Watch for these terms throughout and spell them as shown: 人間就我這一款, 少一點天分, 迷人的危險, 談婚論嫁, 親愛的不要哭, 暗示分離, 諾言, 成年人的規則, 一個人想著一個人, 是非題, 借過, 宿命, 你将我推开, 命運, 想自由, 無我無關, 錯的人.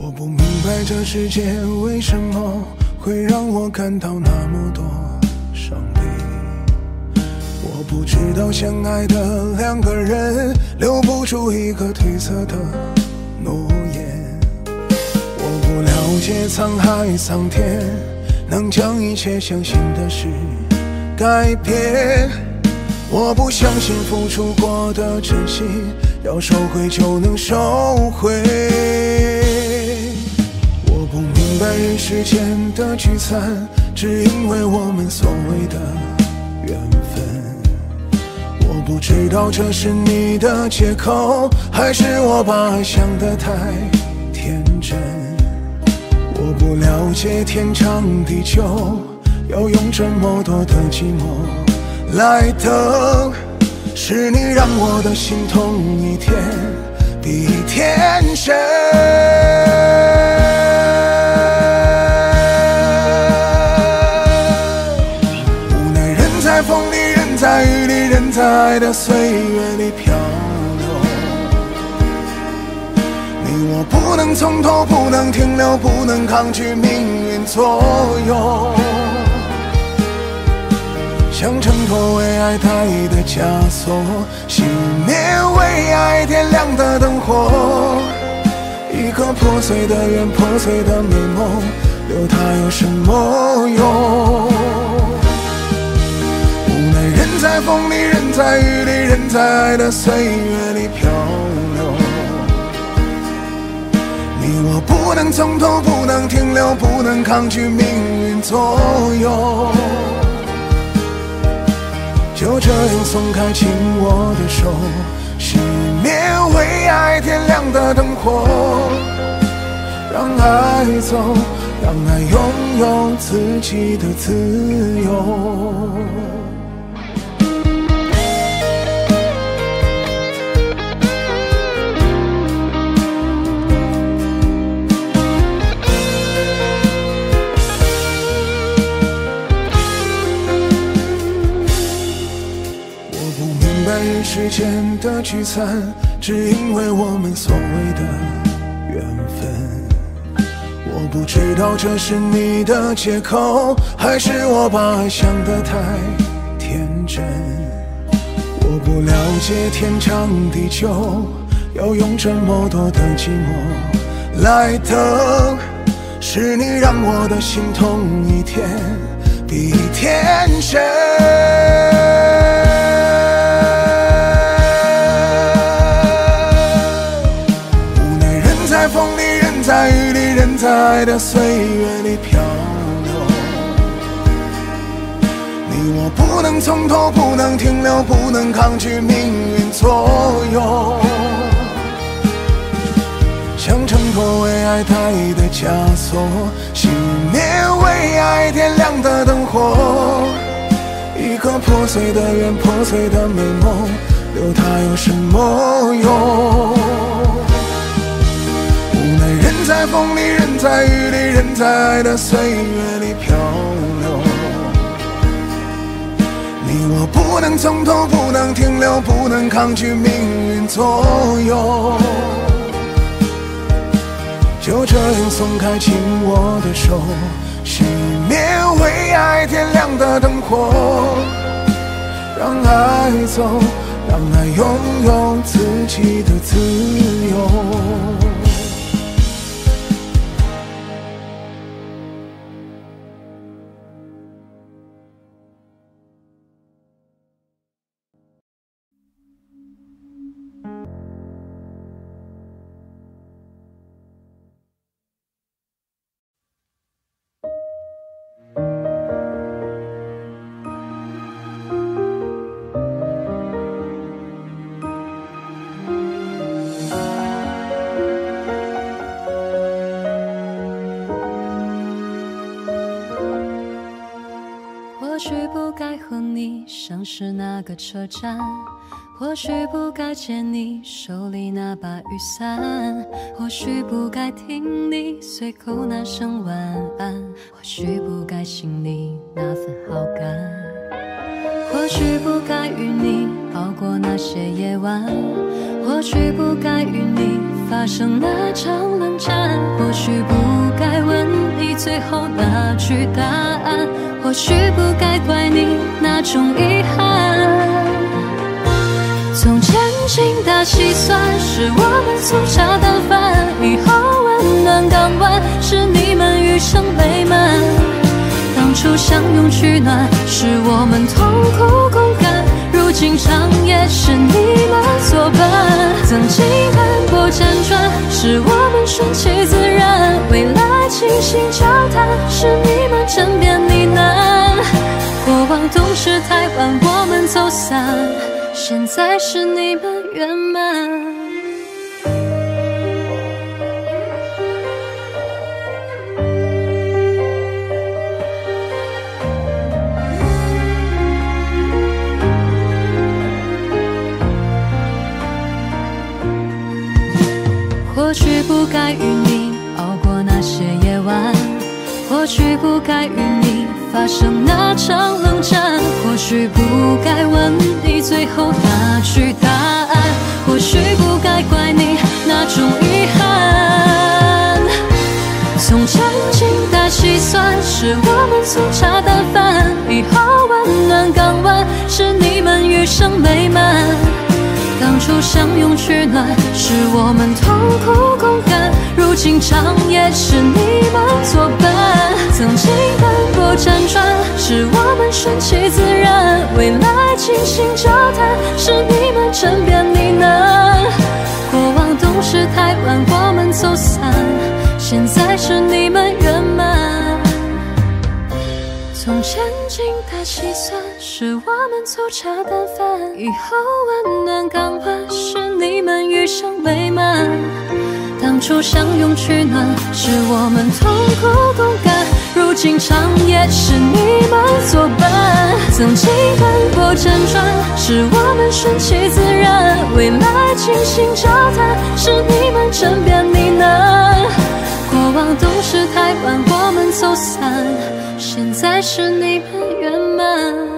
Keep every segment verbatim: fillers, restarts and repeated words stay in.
我不明白这世界为什么会让我感到那么多伤悲。我不知道相爱的两个人留不住一个褪色的诺言。我不了解沧海桑田能将一切相信的事改变。我不相信付出过的真心要收回就能收回。我不明白人世间的聚散，只因为我们所谓的缘分。我不知道这是你的借口，还是我把爱想得太天真。我不了解天长地久要用这么多的寂寞来等，是你让我的心痛一天比一天深。无奈人在风里，人在雨里，人在爱的岁月里漂流。你我不能从头，不能停留，不能抗拒命运左右。想挣脱为爱带的枷锁，熄灭为爱点亮的灯火。一个破碎的圆，破碎的美梦，留它有什么用？无奈人在风里，人在雨里，人在爱的岁月里漂流。你我不能从头，不能停留，不能抗拒命运左右。就这样松开紧握的手，熄灭为爱点亮的灯火，让爱走，让爱拥有自己的自由。人世间的聚散，只因为我们所谓的缘分。我不知道这是你的借口，还是我把爱想得太天真。我不了解天长地久要用这么多的寂寞来等，是你让我的心痛一天比一天深。在雨里，人在爱的岁月里漂流。你我不能从头，不能停留，不能抗拒命运左右。想挣脱为爱带的枷锁，熄灭为爱点亮的灯火。一个破碎的圆，破碎的美梦，留它有什么用？人在风里，人在雨里，人在爱的岁月里漂流。你我不能从头，不能停留，不能抗拒命运左右。就这样松开紧握的手，熄灭为爱点亮的灯火，让爱走，让爱拥有自己的自由。或许不该和你相识那个车站，或许不该捡你手里那把雨伞，或许不该听你随口那声晚安，或许不该信你那份好感，或许不该与你熬过那些夜晚，或许不该与你发生那场冷战，或许不该问你最后那句答案，或许不该怪你那种遗憾。 从前精打细算是我们粗茶淡饭，以后温暖港湾是你们余生美满。当初相拥取暖是我们痛苦共感，如今长夜是你们作伴。曾经奔波辗转是我们顺其自然，未来倾心交谈是你们枕边呢喃。过往总是太晚，我们走散。 现在是你们圆满。或许不该与你熬过那些夜晚，或许不该与你发生那场冷战，或许不该问。 最后那句答案，或许不该怪你那种遗憾。从前精打细算是我们粗茶淡饭，以后温暖港湾是你们余生美满。当初相拥取暖是我们痛苦共感，如今长夜是你们作伴。曾经奔波辗转是我们顺其自然，未来。 倾心交谈是你们枕边呢喃，过往总是太晚，我们走散，现在是你们圆满。从前精打细算是我们粗茶淡饭，以后温暖港湾是你们余生美满。当初相拥取暖是我们痛苦共感，如今长夜是你们作伴。曾经奔波辗转是我们顺其自然，未来倾心交谈是你们枕边呢喃。过往总是太晚，我们走散，现在是你们圆满。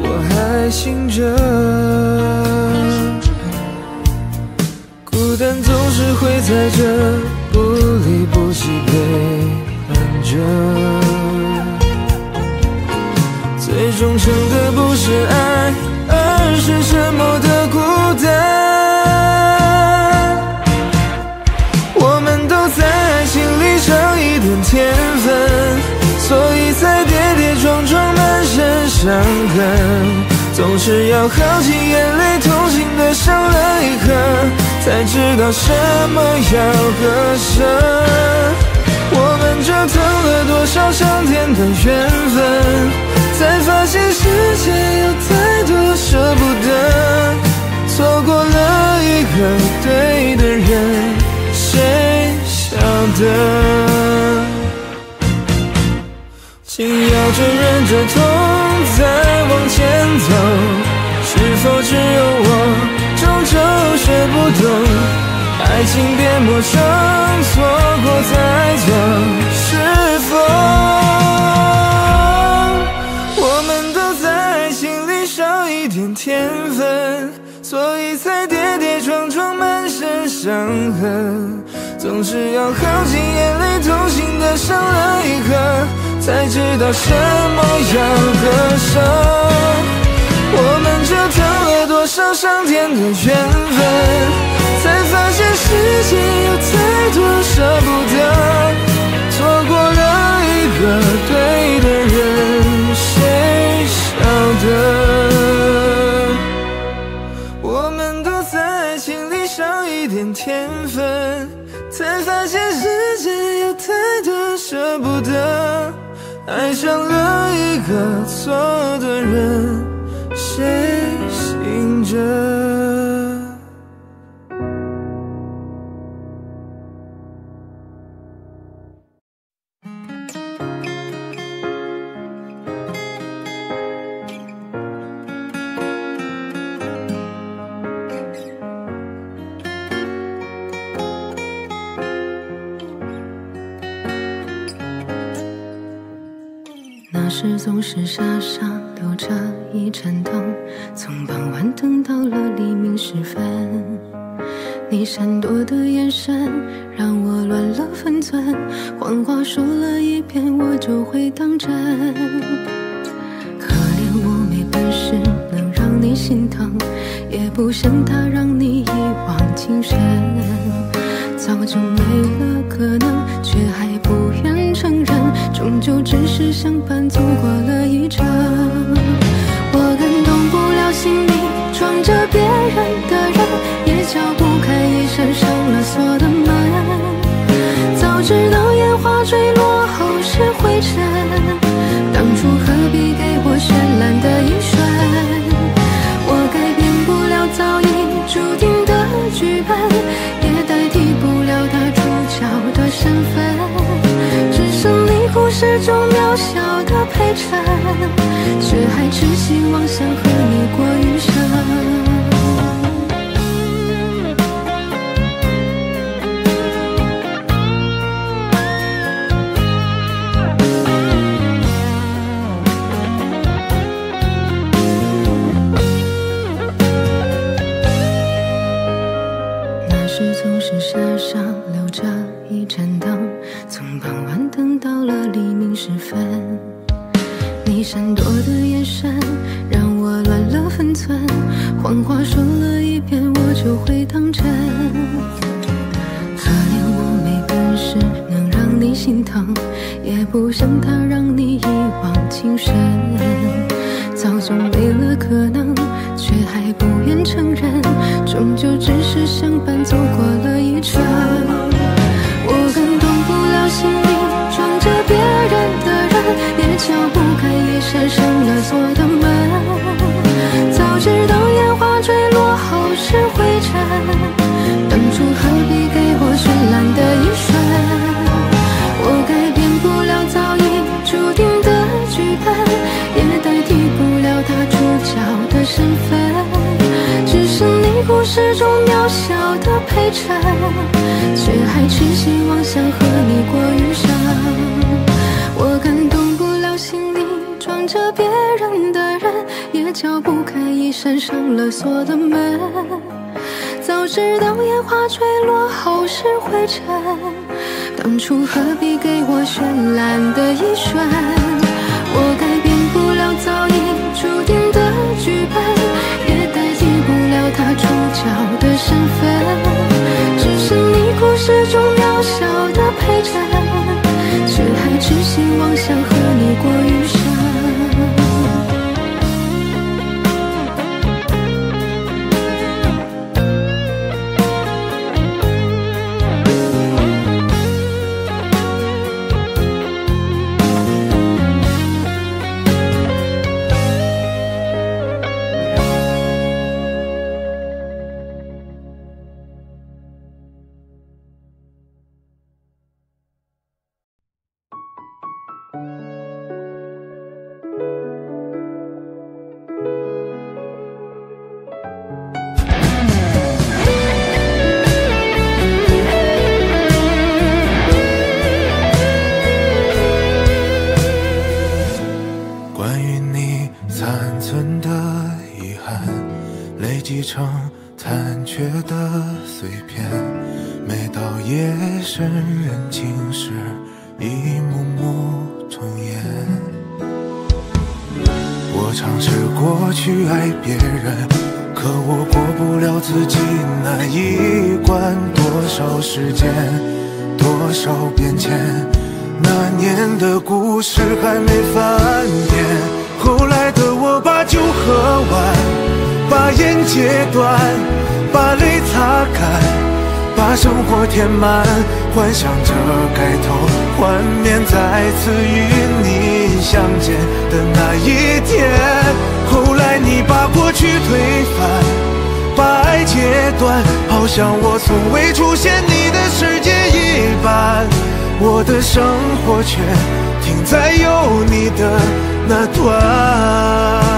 我着。孤单总是会在这不离不弃陪伴着，最忠诚的不是爱，而是沉默的孤单。我们都在爱情里尝一点天分，所以才跌跌撞撞，满身伤痕。总是要耗尽眼泪，痛心的伤了一刻，才知道什么要割舍。我们折腾了多少上天的缘分，才发现世界有太多舍不得。错过了一个对的人，谁晓得？紧咬着忍着痛再往前走，是否只有我终究学不懂？爱情变陌生，错过才走，是否我们都在爱情里少一点天分，所以才跌跌撞撞，满身伤痕。总是要耗尽眼泪，痛心的伤了一刻，才知道什么要割舍。我们折腾了多少上天的缘分，才发现世界有太多舍不得。错过了一个对的人，谁晓得？我们都在爱情里少一点天分，才发现世界有太多舍不得。爱上了一个错的人，谁醒着？那时总是傻傻留着一盏灯，从傍晚等到了黎明时分。你闪躲的眼神让我乱了分寸，谎话说了一遍我就会当真。可怜我没本事能让你心疼，也不想它让你一往情深。早就没了可能，却还不愿承认，终究只是相伴走过了一程。我感动不了心里装着别人的人，也撬不开一扇上了锁的门。早知道烟花坠落后是灰尘，当初何必给我绚烂的一瞬。我改变不了早已注定的剧本，身份只剩你故事中渺小的陪衬，却还痴心妄想和你过余生。也街角不堪一扇上了锁的门。早知道野花坠落后是灰尘，当初何必给我绚烂的一瞬？我改变不了早已注定的剧本，也代替不了他主角的身份。只剩你故事中渺小的陪衬，却还痴心妄想和你过余生。 填满，幻想着开头，幻面再次与你相见的那一天。后来你把过去推翻，把爱截断，好像我从未出现你的世界一般。我的生活却停在有你的那段。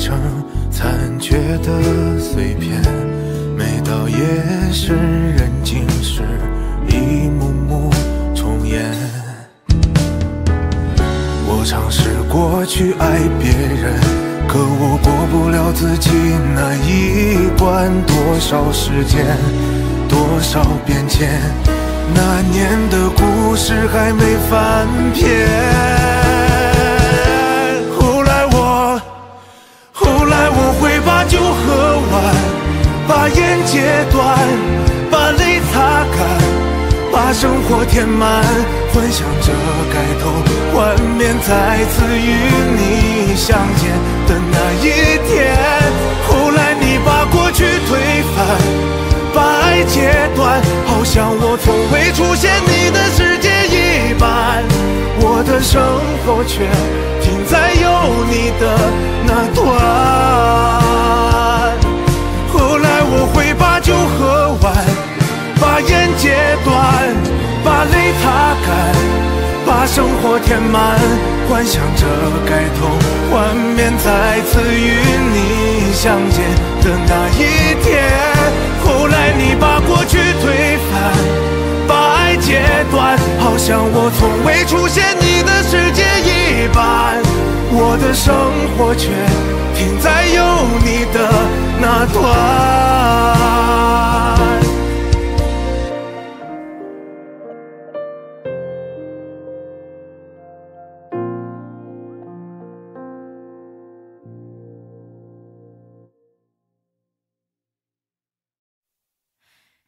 成残缺的碎片，每到夜深人静时，一幕幕重演。我尝试过去爱别人，可我过不了自己那一关。多少时间，多少变迁，那年的故事还没翻篇。 酒喝完，把烟戒断，把泪擦干，把生活填满。幻想着改头换面，再次与你相见的那一天。后来你把过去推翻，把爱截断，好像我从未出现你的世界一般。我的生活却停在有你的那段。 我会把酒喝完，把烟戒断，把泪擦干，把生活填满。幻想着改头换面，再次与你相见的那一天。后来你把过去推翻，把爱截断，好像我从未出现你的世界一般。我的生活却停在有你的。 那段。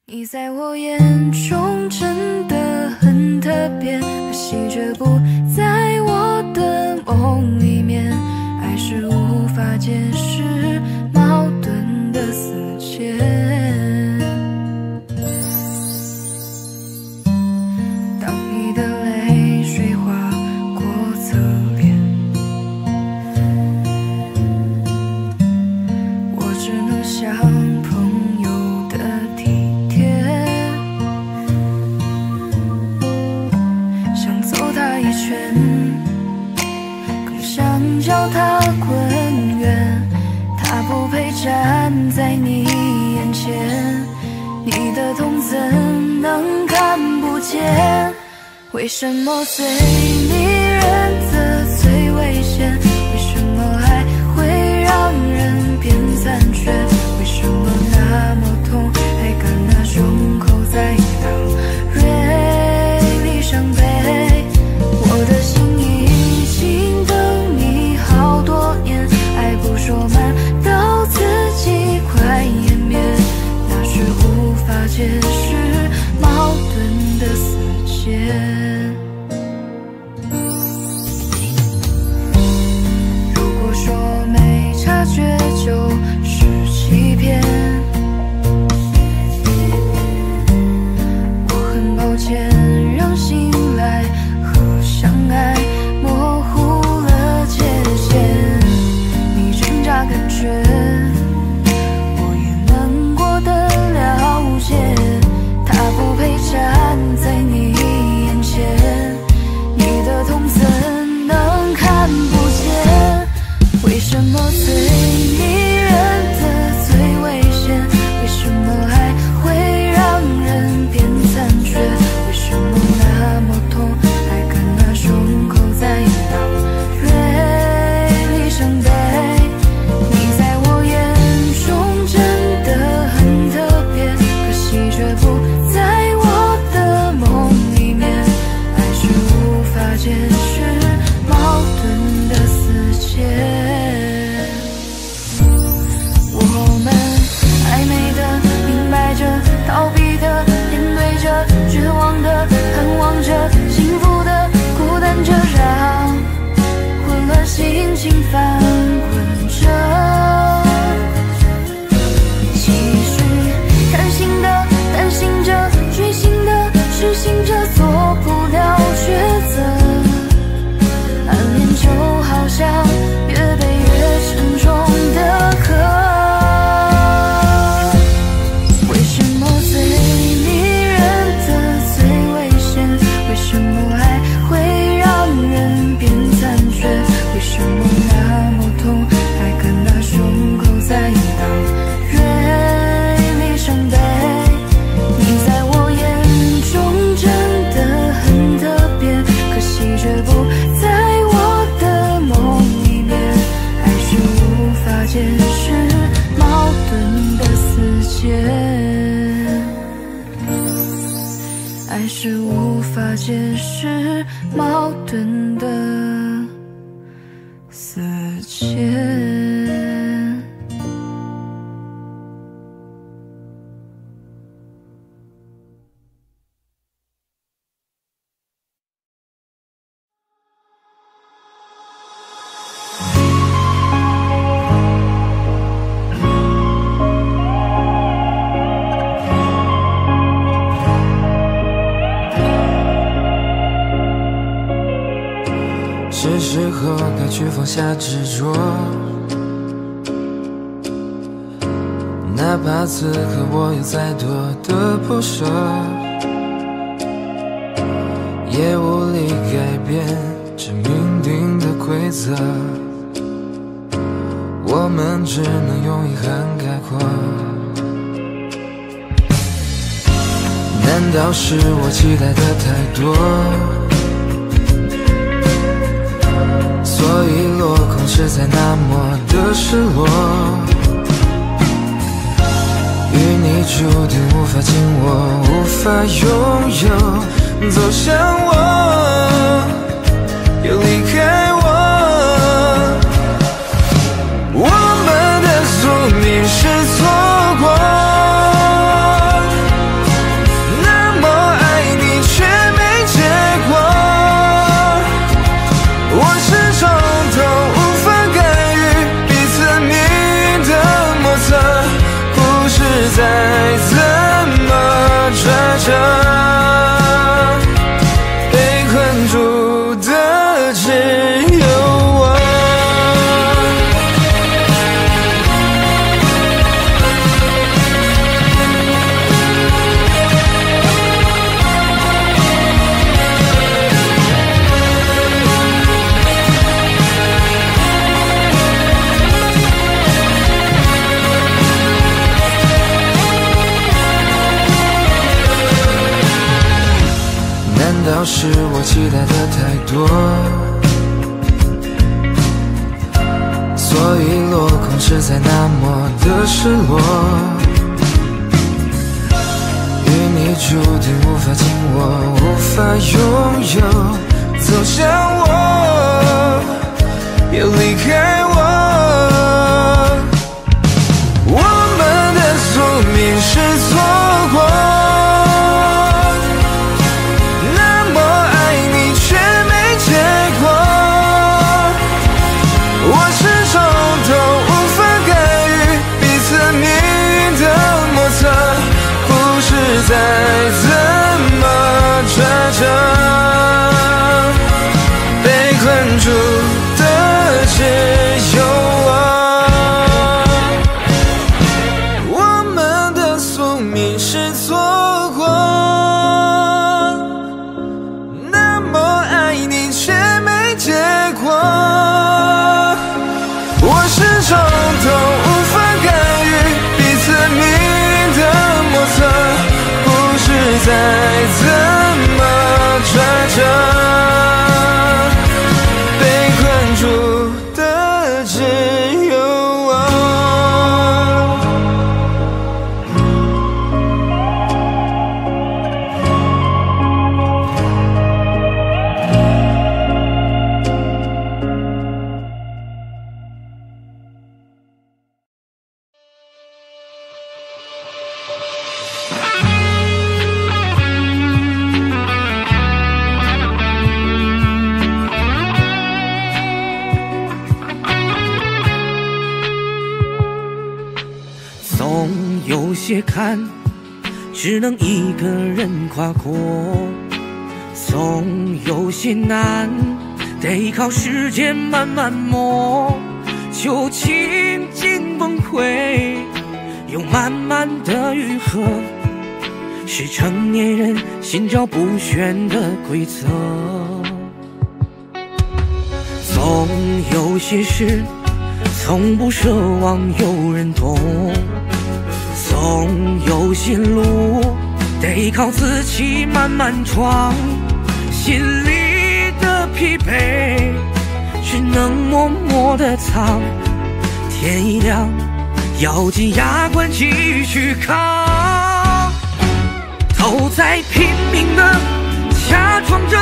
你在我眼中真的很特别，可惜却不在我的梦里面。爱是无法解释矛盾。 的死结，当你的泪水划过侧脸，我只能像朋友的体贴。它滚远，它不配站在你眼前，你的痛怎能看不见？为什么最迷人的最危险？为什么爱会让人变残缺？为什么那么痛还敢拿胸口再当锐利伤悲？我的心已经等你好多年，爱不说慢到自己快湮灭，那是无法解释矛盾的死结。 下执着，哪怕此刻我有再多的不舍，也无力改变这命定的规则。我们只能用遗憾概括。难道是我期待的太多？ 所以落空时才那么的失落，与你注定无法紧握，无法拥有。走向我，又离开我，我们的宿命是错过。 抓着被困住期待的太多，所以落空实在那么的失落。与你注定无法紧握，无法拥有，走向我，别离开我。我们的宿命是错过。 再怎么抓着被困住的只有我，我们的宿命是错过。那么爱你却没结果，我始终都无法干预彼此命的摩擦。 再怎么抓着，被困住的只有我。有些坎只能一个人跨过，总有些难得靠时间慢慢磨。旧情竟崩溃，又慢慢的愈合，是成年人心照不宣的规则。总有些事从不奢望有人懂。 总有些路得靠自己慢慢闯，心里的疲惫只能默默的藏。天一亮，咬紧牙关继续扛。都在拼命的假装着，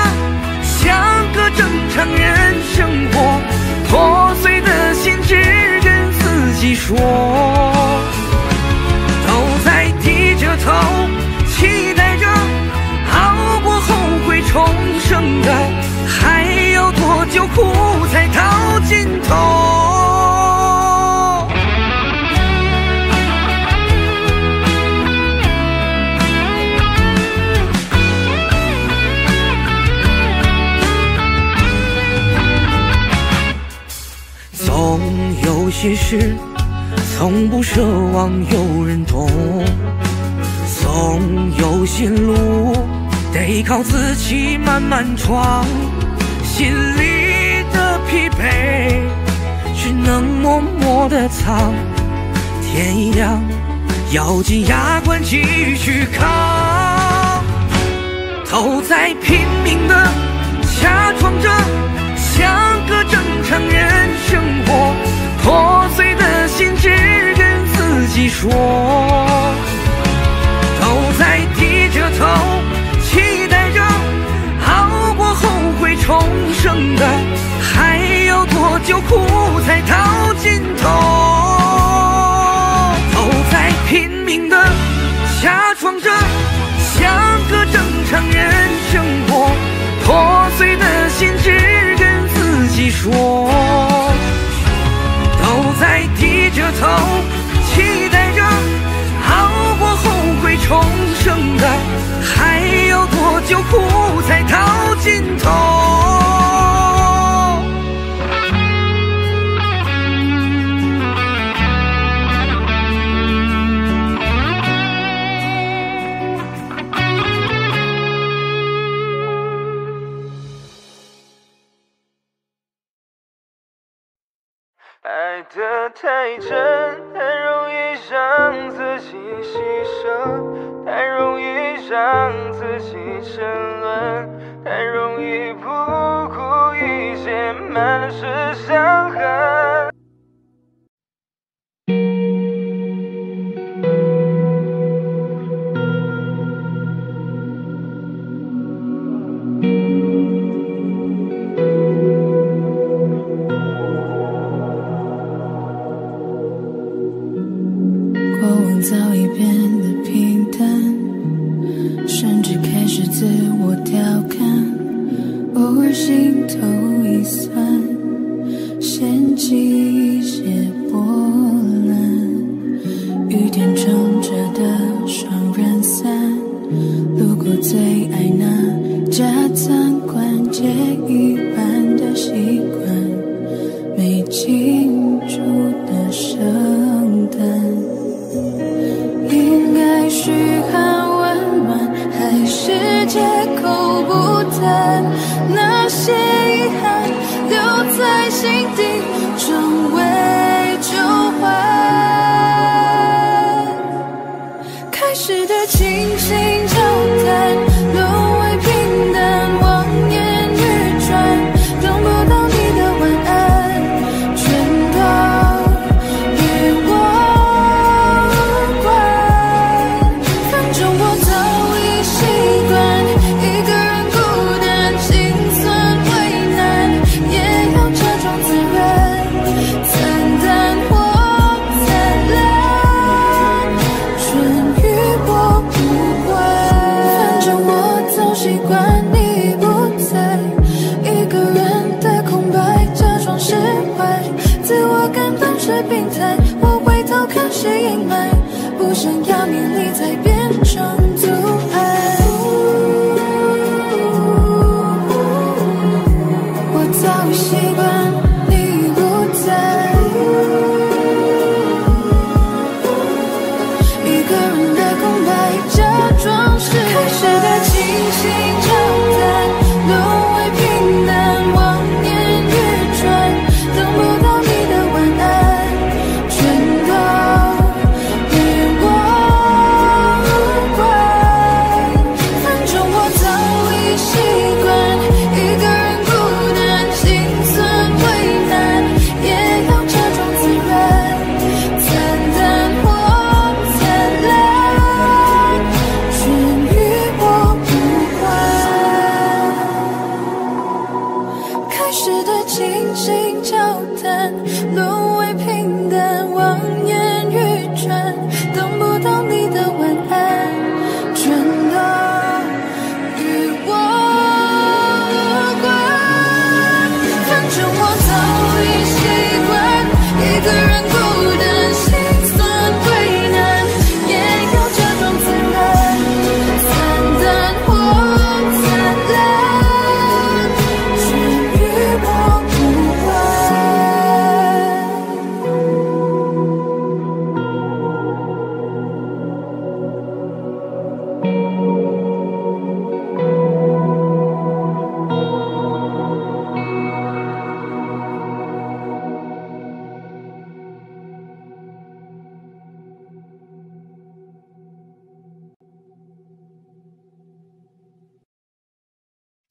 像个正常人生活，破碎的心只跟自己说。 都在低着头，期待着熬过后会重生的，还要多久苦才到尽头？总有些事。 从不奢望有人懂，总有些路得靠自己慢慢闯。心里的疲惫只能默默的藏。天一亮，咬紧牙关继续扛。都在拼命的假装着，像个正常人生活。 破碎的心只跟自己说，都在低着头，期待着熬过后会重生的，还要多久苦才到尽头？都在拼命的假装着，像个正常人生活，破碎的心只跟自己说。 都在低着头，期待着熬过后会重生的，还要多久苦才到尽头？ 爱得太真，太容易让自己牺牲，太容易让自己沉沦，很容易不顾一切，满是伤痕。过往早已变得平淡，甚至开始自我调侃。 偶尔心头一酸，掀起一些波澜。雨天撑着的双人伞，路过最爱那家餐馆，借一半的习惯，没庆祝的圣诞，应该嘘寒问暖，还是借口不谈？ 那些遗憾留在心底，成为旧患。开始的倾心交谈，沦为平淡，望眼欲穿，等不到你的晚安，全都与我无关。反正我早已习惯。 病态，我回头看是阴霾，不想要你理睬，变成阻碍。我早已习惯你不在，一个人的空白，假装是开始的清醒交谈，沦为平淡，望眼欲穿，等不到你的晚安。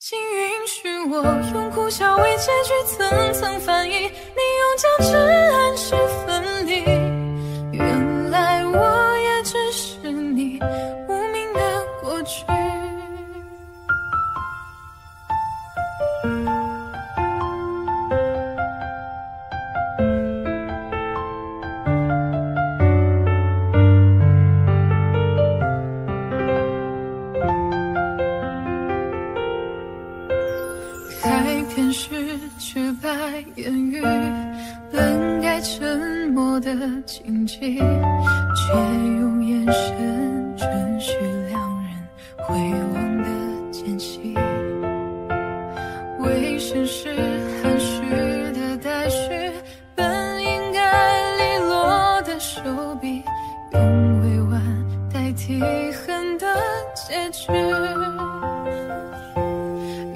请允许我用苦笑为结局层层翻译，你用交织暗示分离。原来我也只是你无名的过去。禁忌，却用眼神准许两人回望的间隙，为绅士含蓄的待续，本应该利落的手臂，用委婉代替恨的结局，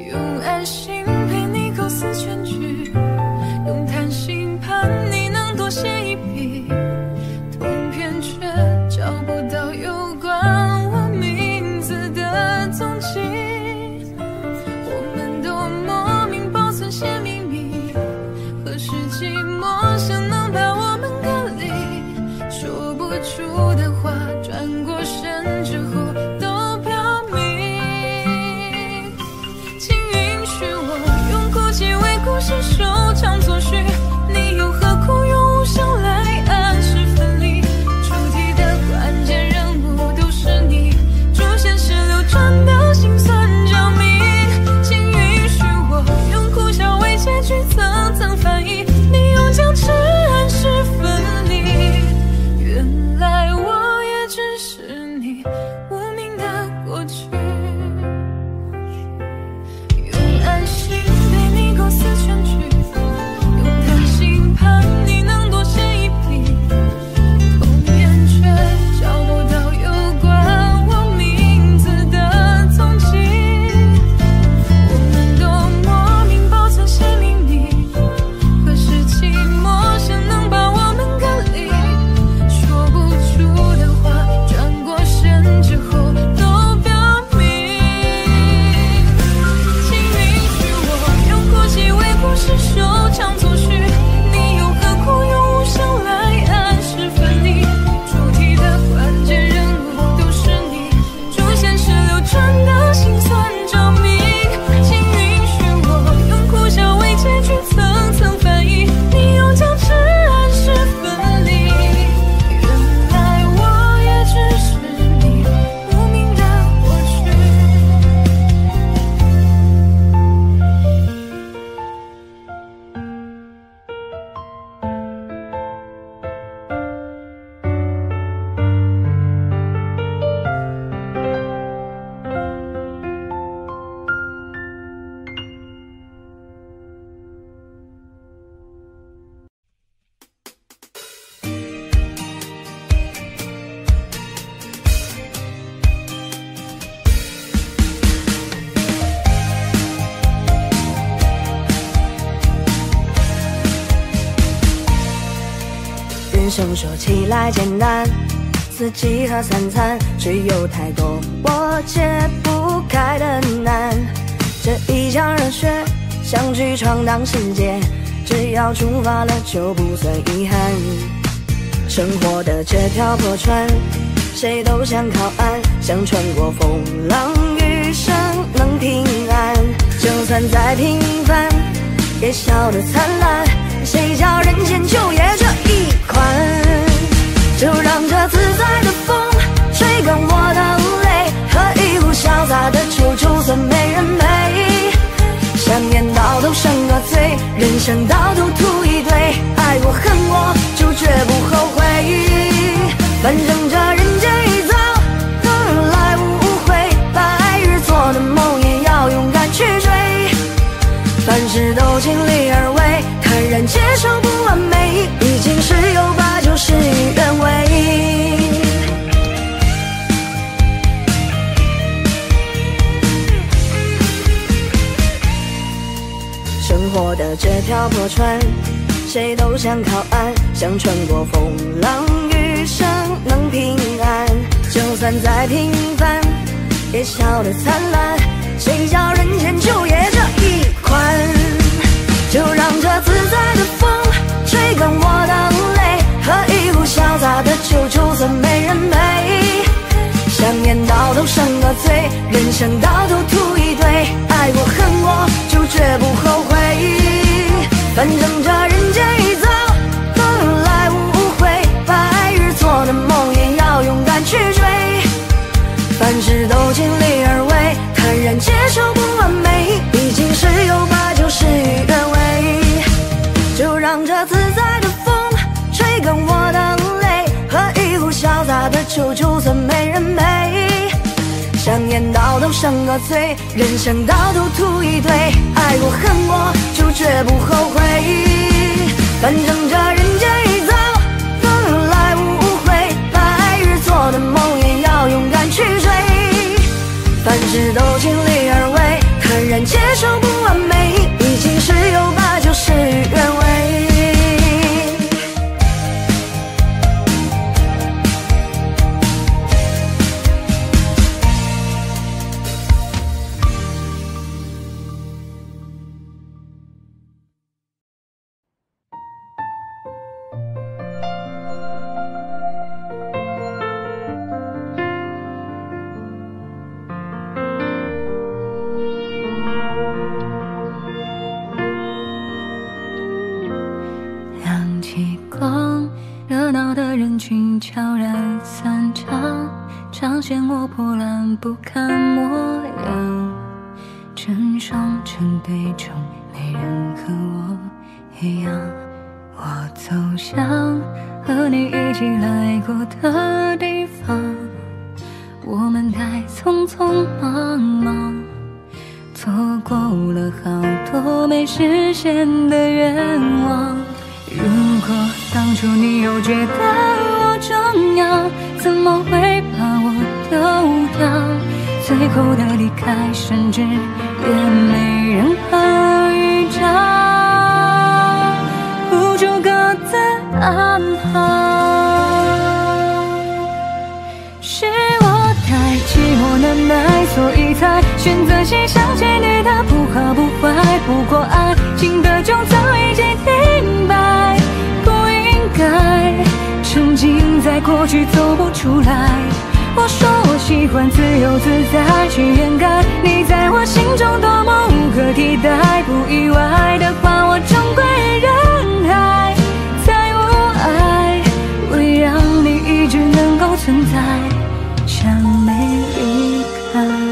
用安心陪你构思全局，用贪心盼你能多写一笔。 找不到有关我名字的踪迹，我常常翻译，你用僵持暗示分离。原来我也只是你无名的过去。用爱心陪你构思全局，用贪心盼你能多写一笔，后面却找不到有关我名字的踪迹。我们都莫名保存些秘密，可是寂寞谁能把我们隔离？说不出的话，转过身之后都表明。请允许我用过激为故事收场作序，你又何苦用无声来暗示分离？主题的关键人物都是你，主线是流转的心酸照明。请允许我用苦笑为结局层层翻译，你用僵持暗示分离。原来我也只是你无名的过去。人生说起来简单，四季和三餐，却有太多我解不开的难。这一腔热血，想去闯荡世界，只要出发了就不算遗憾。生活的这条破船，谁都想靠岸，想穿过风浪，余生能平安。就算再平凡，也笑得灿烂。谁叫人间秋叶这一款，就让这自在的风吹干我的泪，喝一壶潇洒的酒，就算没人陪。想念到头剩个醉，人生到头吐一堆，爱过恨过就绝不后悔。反正这人间一遭，得来无回，把爱日做的梦也要勇敢去追。凡事都尽力而为，坦然接受不完美，已经十有八九事与愿违。生活的这条破船，谁都想靠岸，想穿过风浪，余生能平安。就算再平凡，也笑得灿烂。谁叫人间秋叶这一款，就让这自在的风吹干我的泪，喝一壶潇洒的酒，就算没人陪。想念到头剩个醉，人生到头吐一堆，爱过恨过就绝不后悔。反正这人间一遭，得来无回，把爱日做的梦也要勇敢去追。凡事都尽力而为，坦然接受不完美，已经十有八九事与愿违。就让这自在的风吹干我的泪，喝一壶潇洒的酒，就算没人陪。想念到头剩个醉，人生到头吐一堆，爱过恨过就绝不后悔。反正这人间一遭，得来无回，把爱日做的梦也要勇敢去追。凡事都尽力而为，坦然接受不完美，已经十有八九事与愿违。亮起光，热闹的人群悄然散场，彰显我破烂不堪模样。成双成对中，没人和我一样，我走向和你一起来过的地方，我们太匆匆忙忙，错过了好多没实现的愿望。如果当初你又觉得我重要，怎么会把我丢掉？最后的离开，甚至也没任何预兆。 安好，是我太寂寞难耐，所以才选择性想起你的不好不坏。不过爱情的种早已经明白，不应该沉浸在过去走不出来。我说我喜欢自由自在，去掩盖你在我心中多么无可替代。不意外的话，我终归忍耐。 存在，像没离开。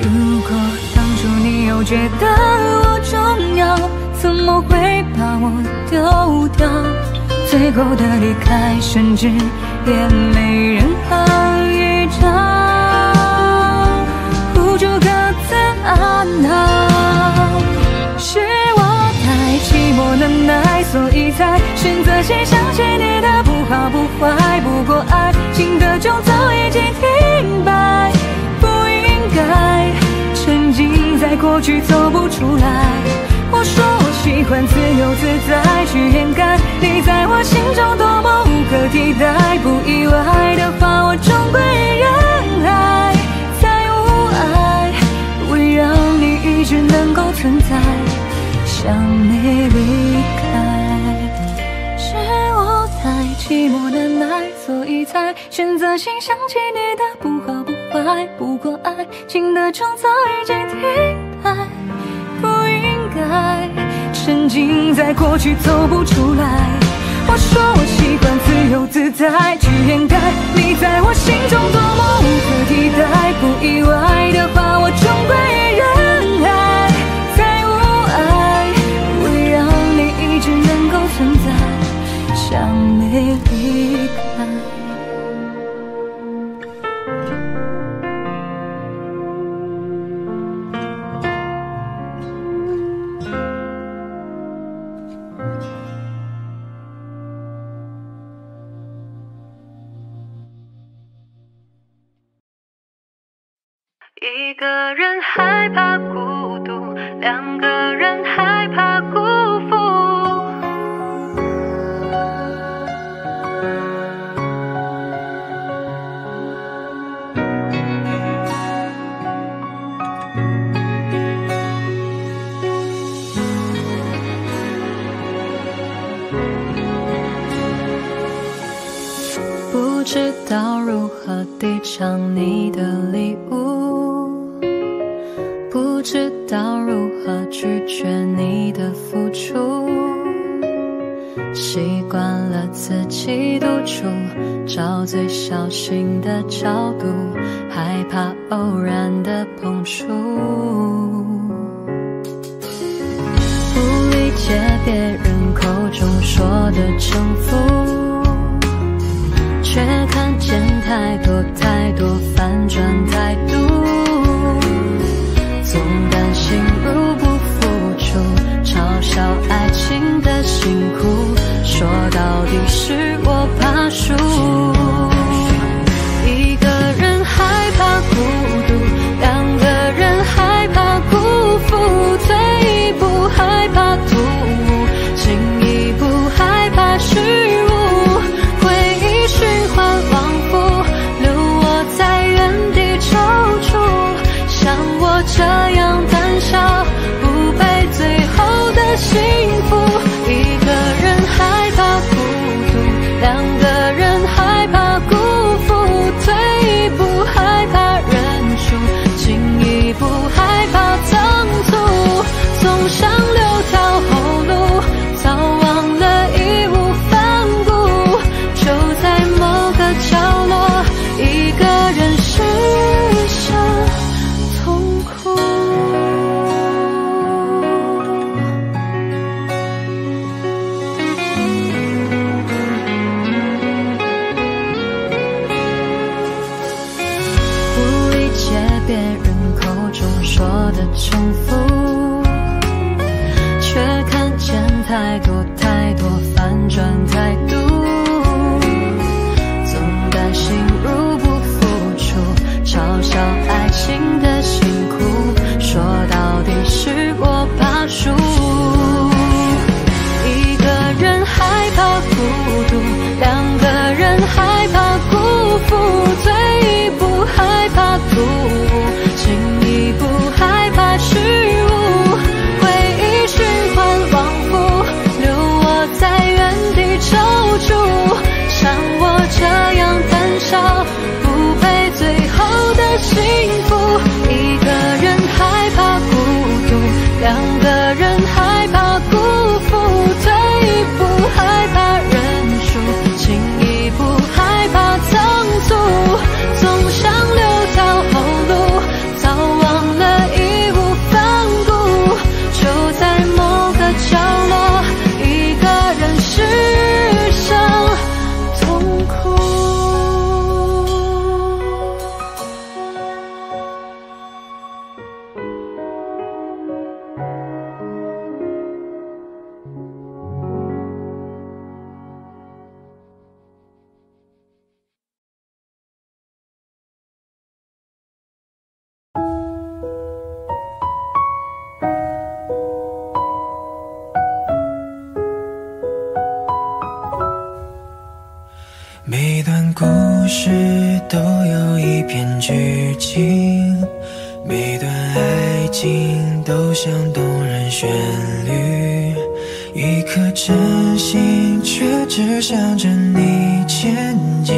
如果当初你又觉得我重要，怎么会把我丢掉？最后的离开，甚至也没人好预兆。 好，是我太寂寞难耐，所以才选择性想起你的不好不坏。不过爱情的钟早已经停摆，不应该沉浸在过去走不出来。我说我喜欢自由自在，去掩盖你在我心中多么无可替代。不意外的话，我终归忍耐。 一直能够存在，像没离开。是我太寂寞难耐，所以才选择性想起你的不好不坏。不过爱情的钟早已经停摆，不应该沉浸在过去走不出来。我说我喜欢自由自在，去掩盖你在我心中多么无可替代。不意外的话，我终归忍。 存在，像没离开。一个人害怕孤独，两个人害怕辜负。 不知道如何抵偿你的礼物，不知道如何拒绝你的付出，习惯了自己独处，找最小心的角度，害怕偶然的碰触，不理解别人口中说的征服。 却看见太多太多反转态度，总担心入不敷出，嘲笑爱情的辛苦，说到底是我怕输。一个人害怕孤独，两个人害怕辜负，退一步害怕突兀，进一步害怕虚无。 循环往复，留我在原地踌躇。像我这样胆小，不配最后的幸福。一个人害怕孤独，两个人害怕。重复，却看见太多太多反转态度，总担心入不敷出，嘲笑爱情的辛苦，说到底是我怕输，一个人害怕孤独，两个人害怕辜负，退一步害怕突兀，进一步害怕失误，回忆循环往复，留我在原地踌躇。像我这样胆小，不配最后的幸福。一个人害怕孤独，两个人害怕辜负，退一步害怕认输，进一步害怕仓促，总想留条后路，早忘了义无反顾，就在某个角落，一个人失声痛哭。每段故事都有一片剧情，每段爱情都像动人旋律，一颗真心却只想着你前进，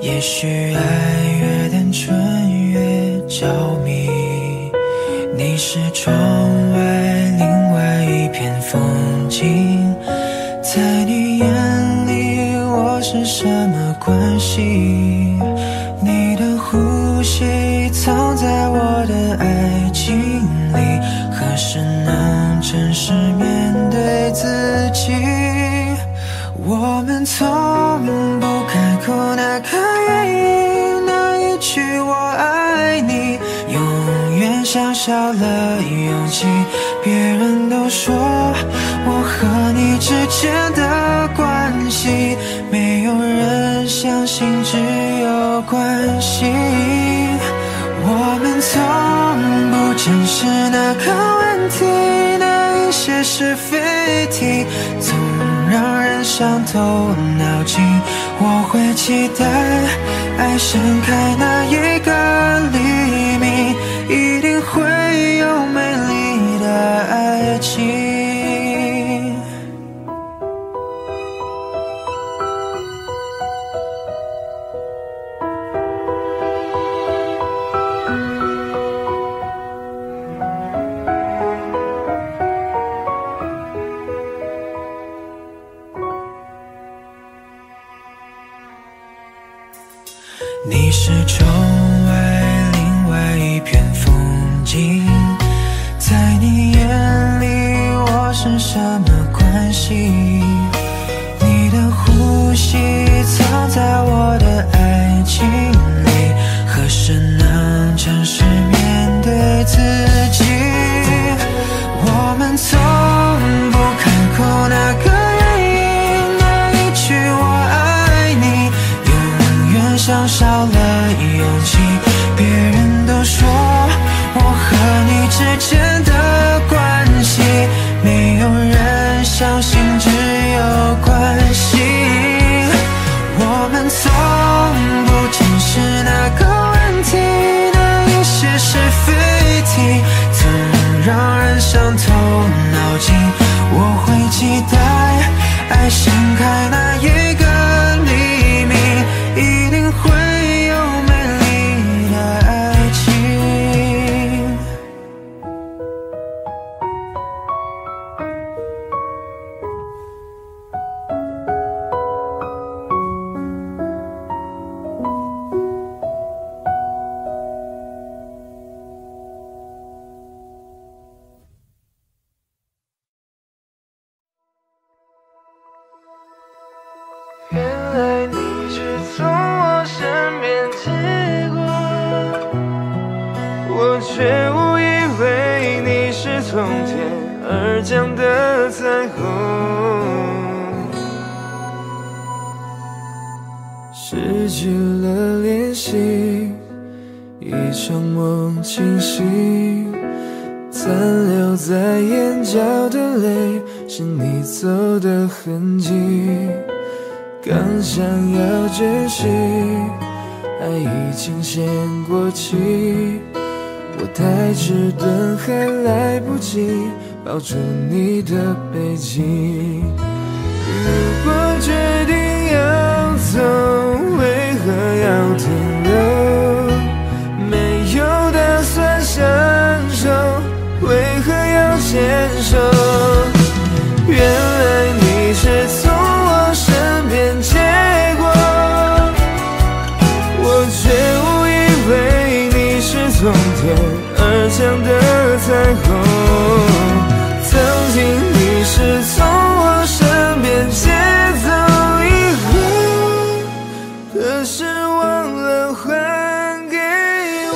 也许爱越单纯越着迷，你是窗外另外一片风景，在你眼里我是什么关系，你的呼吸藏在我的爱情里，何时能真实面对自己，我们从不开口那个原因，那一句我爱你永远像少了勇气，别人都说我和你之间的关系，没有人相信只有关心，我们从不正视那个问题，那一些是非题总让人伤透脑筋，我会期待爱盛开那一个黎明，一定会有美丽的爱情。你是窗外另外一片风景，在你眼里我是什么关系，你的呼吸藏在我的爱情里，何时能真实面对自己，我们从不开口那个像少了勇气，别人都说我和你之间的关系，没有人相信只有关系，我们从不正视那个问题，那一些是非题总让人伤透脑筋，我会期待爱盛开那一个黎明，一定会有美丽的爱情。原来你是从我身边经过，我却误以为而降的彩虹。失去了联系，一场梦清醒，残留在眼角的泪是你走的痕迹。刚想要珍惜，爱已经先过期，我太迟钝，还来不及抱住你的背脊。如果决定要走，为何要停留？没有打算享受，为何要牵手？原来你是从我身边结果，我却误以为从天而降的彩虹。曾经你是从我身边借走以后，可是忘了还给我。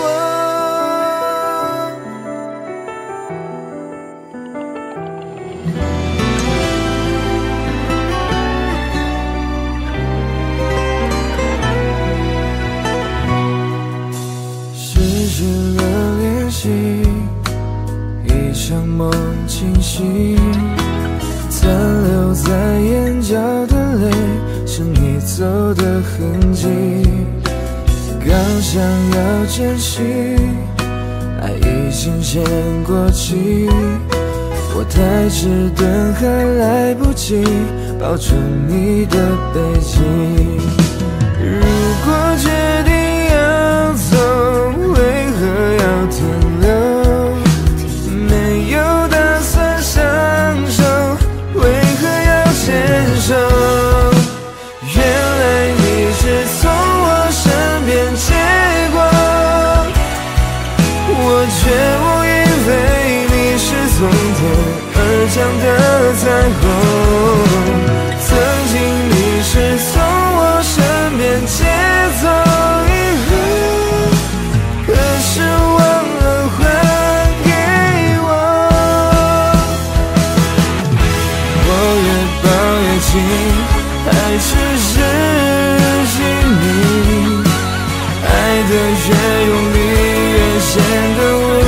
失去了联系，一场梦清晰，残留在眼角的泪是你走的痕迹。刚想要珍惜，爱已经先过期，我太迟钝，还来不及抱住你的背脊。如果决定要走，为何要停留？没有打算享受，为何要牵手？原来你是从我身边结果，我却误以为你是从天而降的彩虹。曾经你是从我身边借走，是忘了还给我。我越抱越紧，还是失去你。爱得越用力，越显得无力。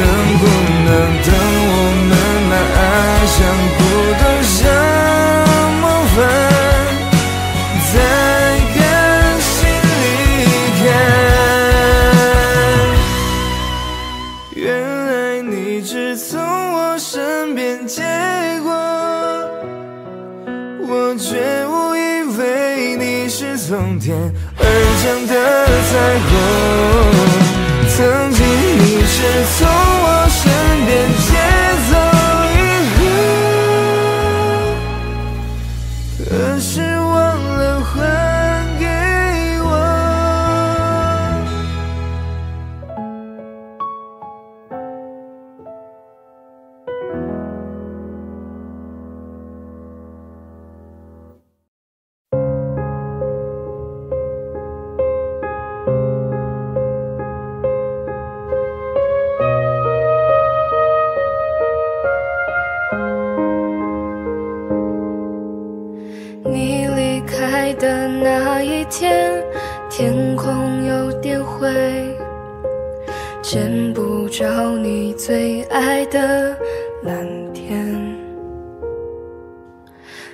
能不能等我们把爱相互的像梦幻，再甘心离开。结果我却误以为你是从天而降的彩虹。曾经你是从我身边借走以后，可是忘了还给我。见不着你最爱的蓝天，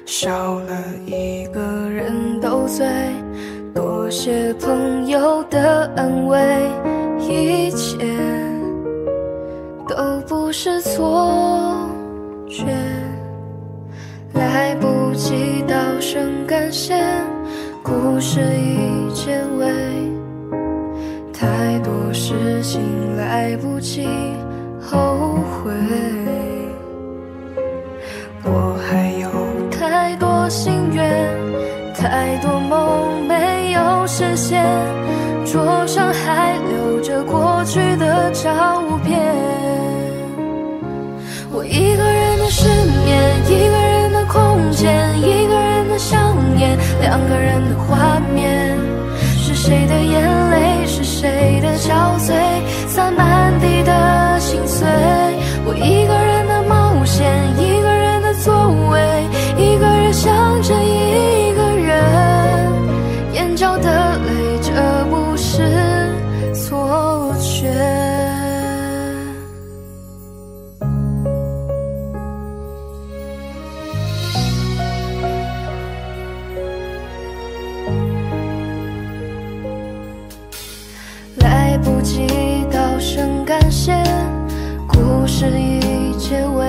少了一个人斗嘴，多些朋友的安慰，一切都不是错觉，来不及道声感谢，故事已结尾。太多事情来不及后悔，我还有太多心愿，太多梦没有实现，桌上还留着过去的照片。我一个人的失眠，一个人的空间，一个人的想念，两个人的画面，是谁的眼泪，是谁的憔悴，洒满地的心碎。我一个人的冒险，一个人的座位，一个人想着一个人，眼角的泪，这不是错觉。来不及道声感谢，故事已结尾，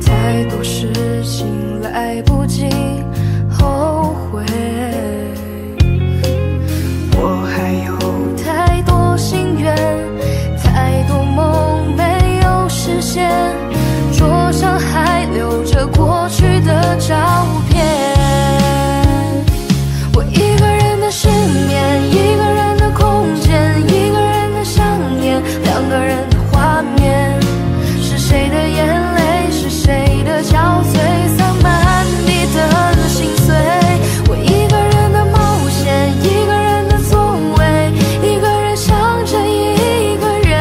太多事情来不及后悔，我还有太多心愿，太多梦没有实现，桌上还留着过去的照片，我一个人的失眠，一个人的空间，一个人的想念，两个人的画面，是谁的眼泪，是谁的憔悴，洒满地的心碎，我一个人的冒险，一个人的座位，一个人想着一个人，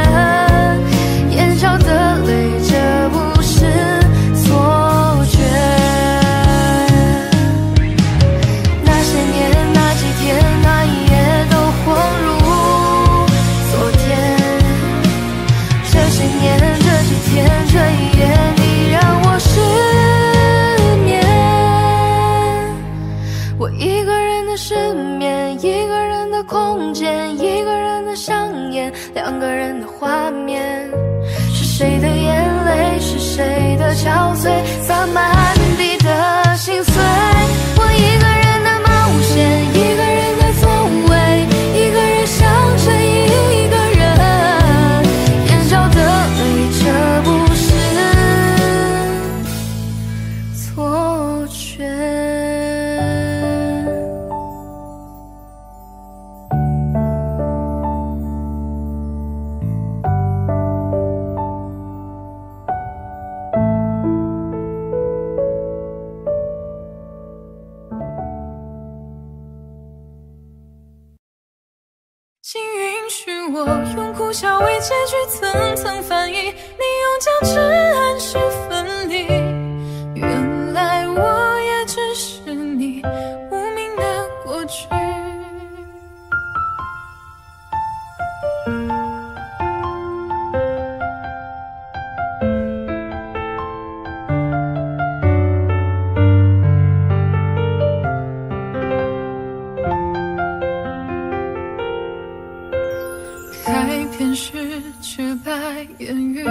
眼角的泪，这不是错觉。那些年，那几天，那一夜都恍如昨天，这些年，这几天，这一夜，你让我失眠，我一个人的失眠，一个人的空间，一个人的想念，两个人的画面，是谁的眼泪，是谁的憔悴，洒满地的心碎，我一个人的冒险，一个人的座位，一个人想着一个人，眼角的泪，这不是错觉。请允许我用苦笑为结局层层翻译，你用僵持暗示分离，原来我也只是你无名的过去。开篇是直白言语，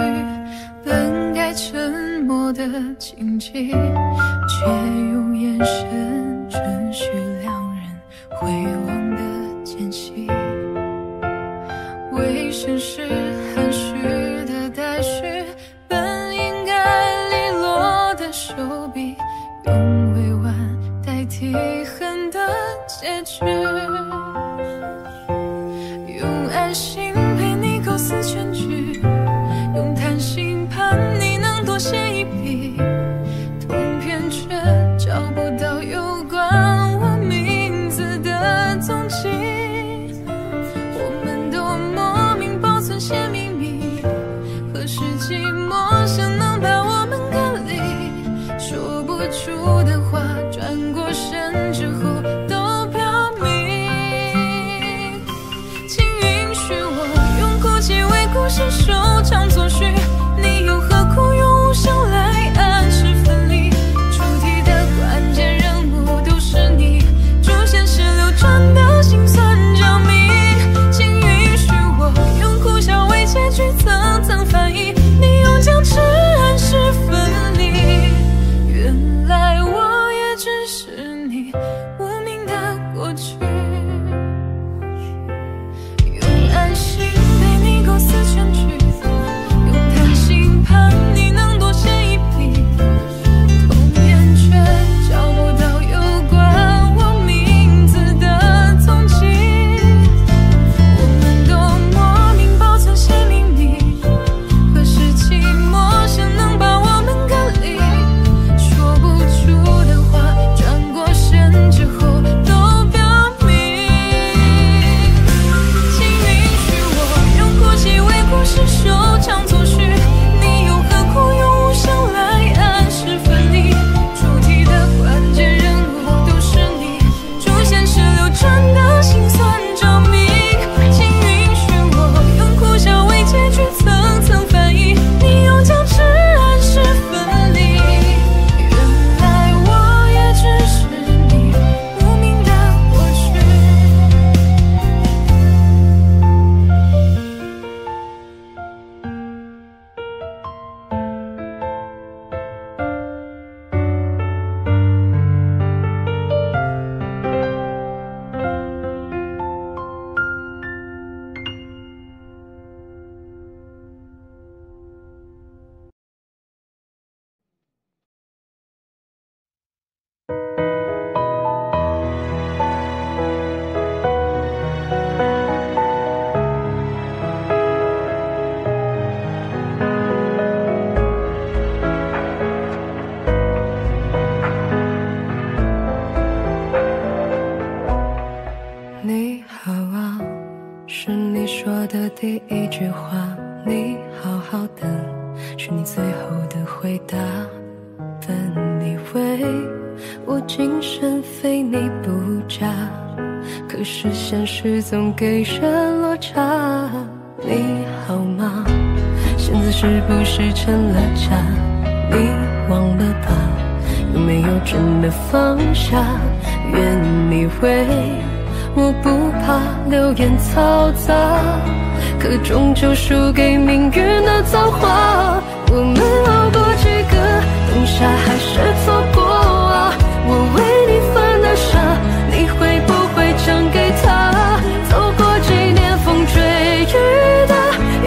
本该沉默的禁忌，却用眼神准许两人回望的间隙，为绅士含蓄的待续，本应该利落的手臂，用委婉代替恨的结局，用安心陪你构思全局，用贪心盼你能多写一笔，通篇却找不到有关我名字的踪迹，我们都莫名保存些秘密，何时寂寞想能把我们隔离，说不出的话转过身之后都飘零，请允许我用哭泣为故事收场作序，你又何苦用无声来暗示分离，主题的关键人物都是你。精神非你不嫁，可是现实总给人落差。你好吗？现在是不是成了家？你忘了吧？有没有真的放下？愿你为我不怕流言嘈杂，可终究输给命运的造化。我们熬过几个冬夏，还是错过啊！我为你犯了傻，你会不会嫁给他？走过几年风吹雨打，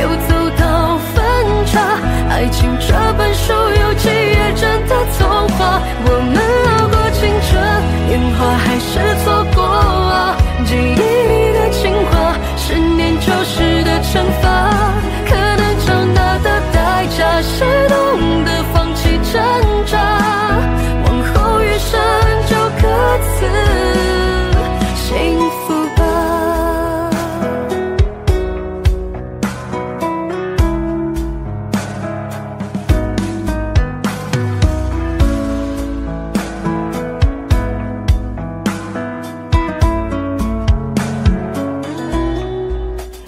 又走到分岔。爱情这本书有几页真的童话？我们熬过青春年华，还是错过啊！记忆的情话，十年旧事的惩罚，可能长大的代价是懂得放弃挣扎，往后余生就各自幸福吧。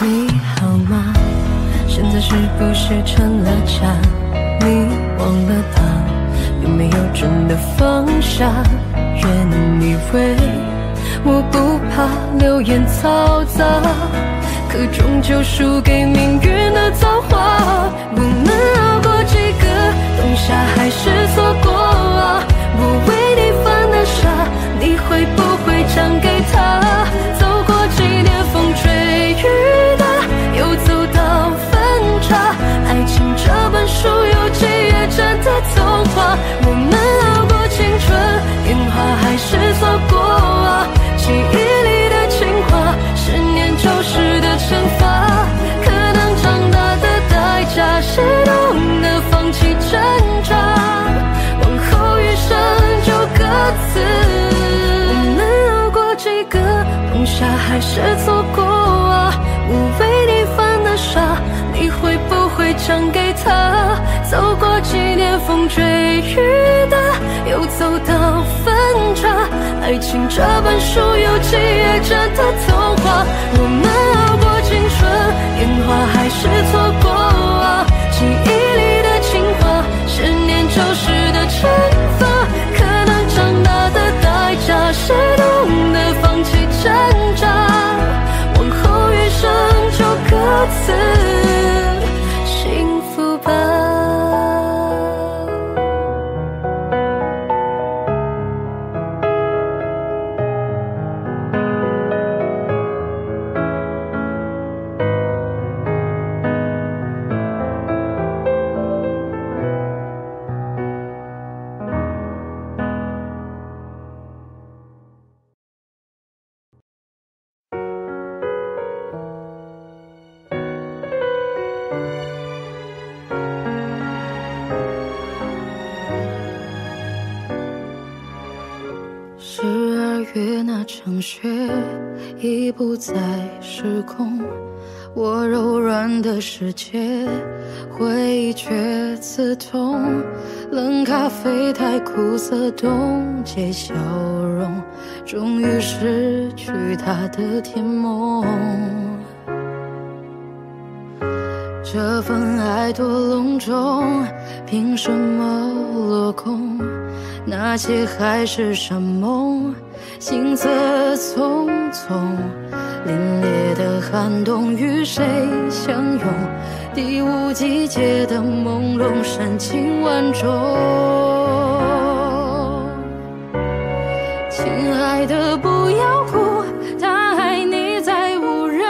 你好吗？现在是不是成了家？你忘了吧？有没有真的放下？愿你为我不怕流言嘈杂，可终究输给命运的造化。我们熬过几个冬夏，还是错过啊！我为你犯了傻，你会不会嫁给他？走过几年风吹雨打，又走到分岔。爱情这本书有几页真的童话？我们熬过青春年华，还是错过啊！记忆里的情话，十年旧事的惩罚，可能长大的代价是懂得放弃挣扎，往后余生就各自。我们熬过几个冬夏，还是错过啊！我为你犯了傻，你会不会嫁给他？走过几年风吹雨打，又走到分岔。爱情这本书有几页真的童话？我们熬过青春年华，还是错过啊！记忆里的情话，十年旧事的惩罚，可能长大的代价是懂得放弃挣扎，往后余生就各自。场雪已不再失控，我柔软的世界回忆却刺痛，冷咖啡太苦涩，冻结笑容，终于失去它的甜梦。这份爱多隆重，凭什么落空？那些海誓山盟，行色匆匆，凛冽的寒冬与谁相拥？第五季节的朦胧，深情万种。亲爱的，不要哭，他爱你在无人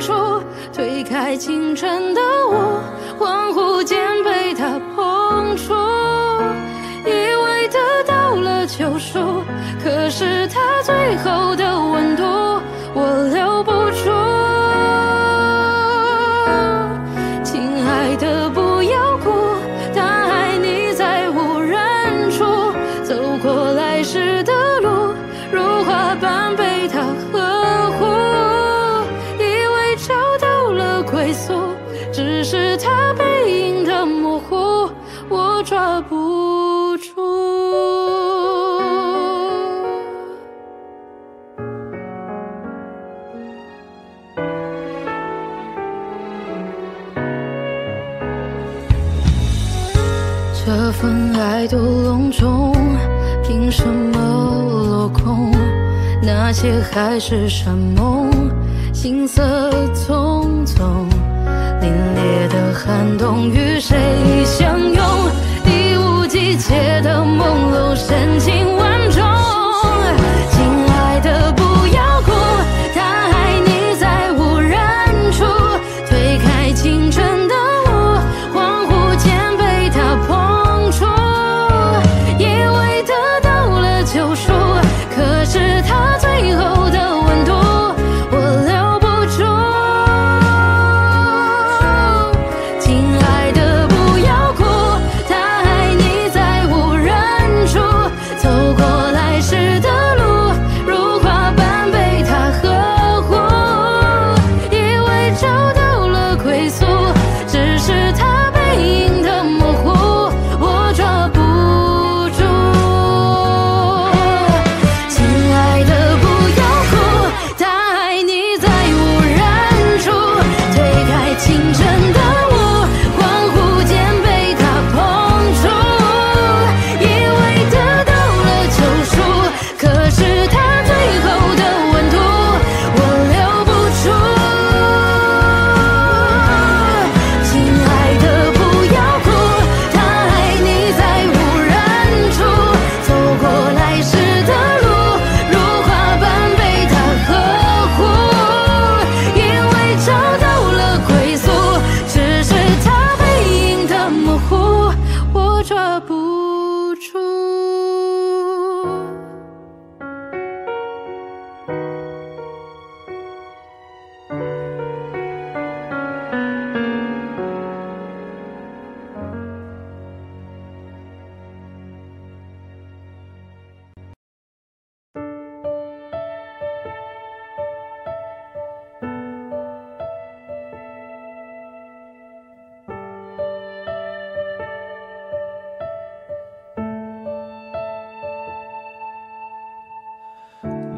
处。推开清晨的我，恍惚间被他碰触，以为得到了救赎，可是他最后的温度我留不住。亲爱的，不要哭，他爱你在无人处。走过来时的路，如花般被他呵护，以为找到了归宿，只是他背影的模糊，我抓不住。再多隆重，凭什么落空？那些海誓山盟，行色匆匆，凛冽的寒冬与谁相拥？第五季节的朦胧，深情万种。亲爱的，不要哭，他爱你在无人处，推开青春。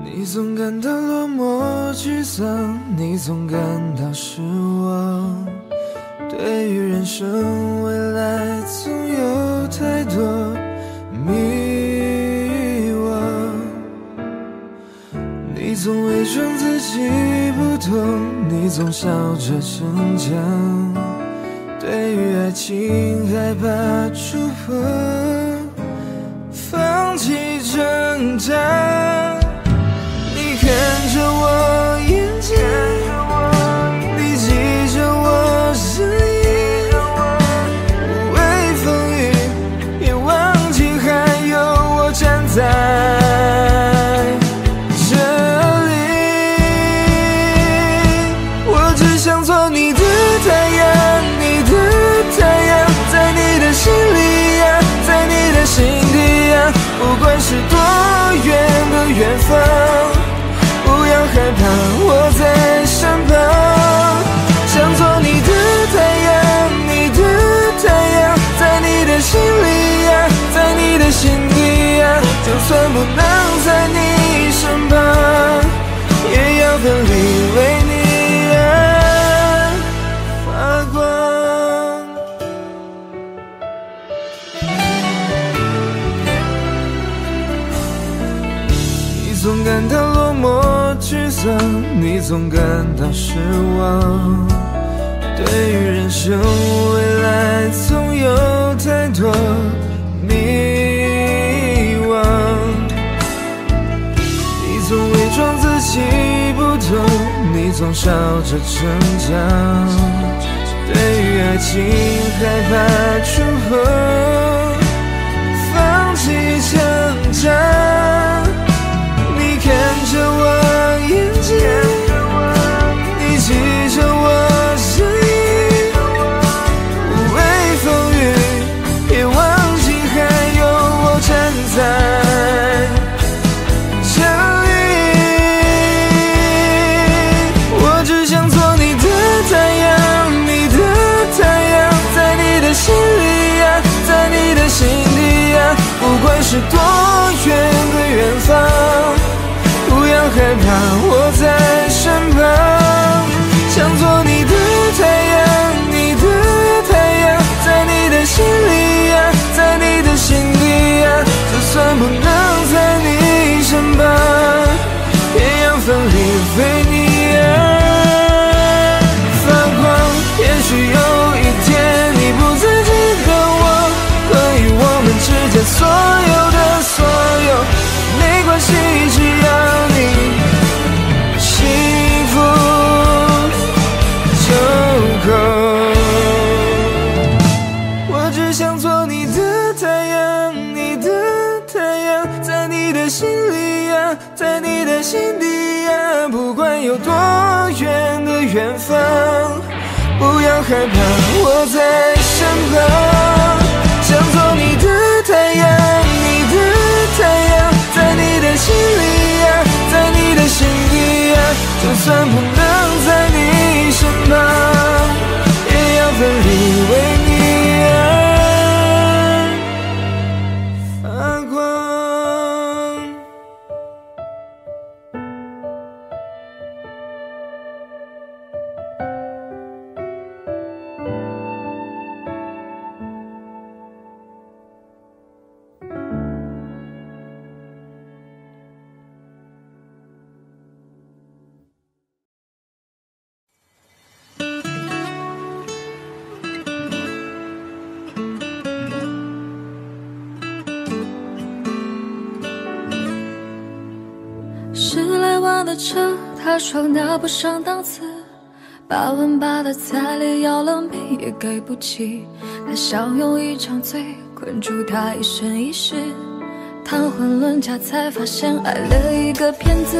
你总感到落寞沮丧，你总感到失望。对于人生未来，总有太多迷惘。你总伪装自己不痛，你总笑着逞强。对于爱情，害怕触碰，放弃挣扎。 看着我眼睛，你记着我声音，无畏风雨，别忘记还有我站在这里。我只想做你的太阳，你的太阳，在你的心里呀，在你的心底呀，不管是多远的远方。 害怕我在身旁，想做你的太阳，你的太阳，在你的心里呀，在你的心底呀。就算不能在你身旁，也要奋力为你而发光。 你总感到落寞沮丧，你总感到失望。对于人生未来，总有太多迷惘。你总伪装自己不懂，你总笑着逞强。对于爱情，害怕触碰，放弃挣扎。 看着我眼睛，你记着我声音，无畏风雨，别忘记还有我站在这里。我只想做你的太阳，你的太阳，在你的心里呀，在你的心底呀，不管是多远的远方。 害怕我在身旁，想做你的太阳，你的太阳，在你的心里呀，在你的心。家，在你的心底呀，不管有多远的远方，不要害怕，我在身旁。想做你的太阳，你的太阳，在你的心里呀，在你的心底呀，就算不能在你身旁，也要奋力为你。 车，他说拿不上档次，八万八的彩礼要两倍也给不起。他想用一张嘴困住他一生一世，谈婚论嫁才发现爱了一个骗子。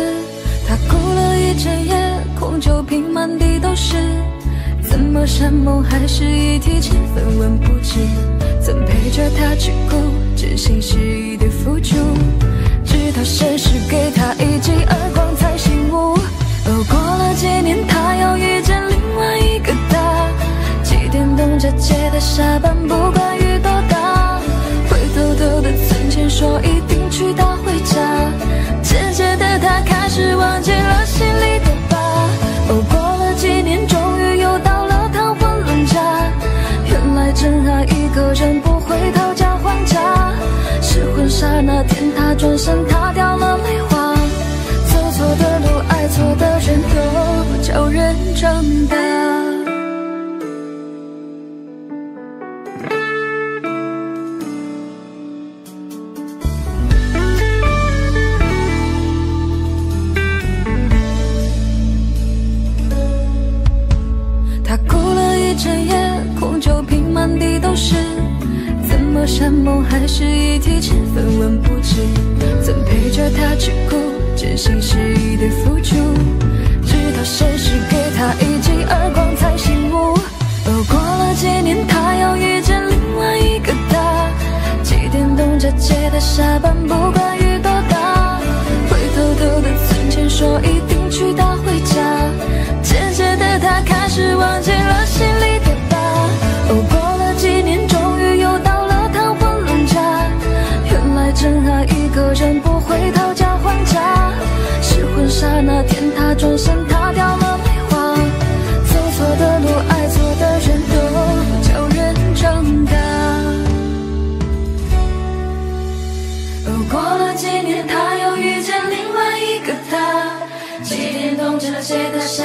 他哭了一整夜，空酒瓶满地都是，怎么山盟海誓一提起分文不值？曾陪着他吃苦，真心实意的付出。 直到现实给他一记耳光才醒悟。哦，过了几年，他又遇见另外一个他，骑电动车接他下班，不管雨多大，灰嘟嘟的存钱说一定娶她回家。渐渐的，他开始忘记了心里的疤。哦，过了几年，终于又到了谈婚论嫁，原来真爱一个人不会讨价还价。 试婚纱那天，他转身，他掉了泪花。走错的路，爱错的人，都叫人长大。他哭了一整夜，空酒瓶满地都是。 山盟海誓一提起，分文不值。曾陪着他吃苦，真心实意的付出，直到现实给他一记耳光才醒悟。哦，过了几年，他又遇见另外一个他，骑电动车接他下班，不管雨多大，灰嘟嘟的存钱说一定娶她回家。渐渐的，他开始忘记了心里的疤。哦，过了几年，终于又到。 真爱一个人不会讨价还价。试婚纱那天，他转身，他掉了泪花。走错的路，爱错的人，都叫人长大。哦，过了几年，他又遇见另外一个他，骑电动车接他下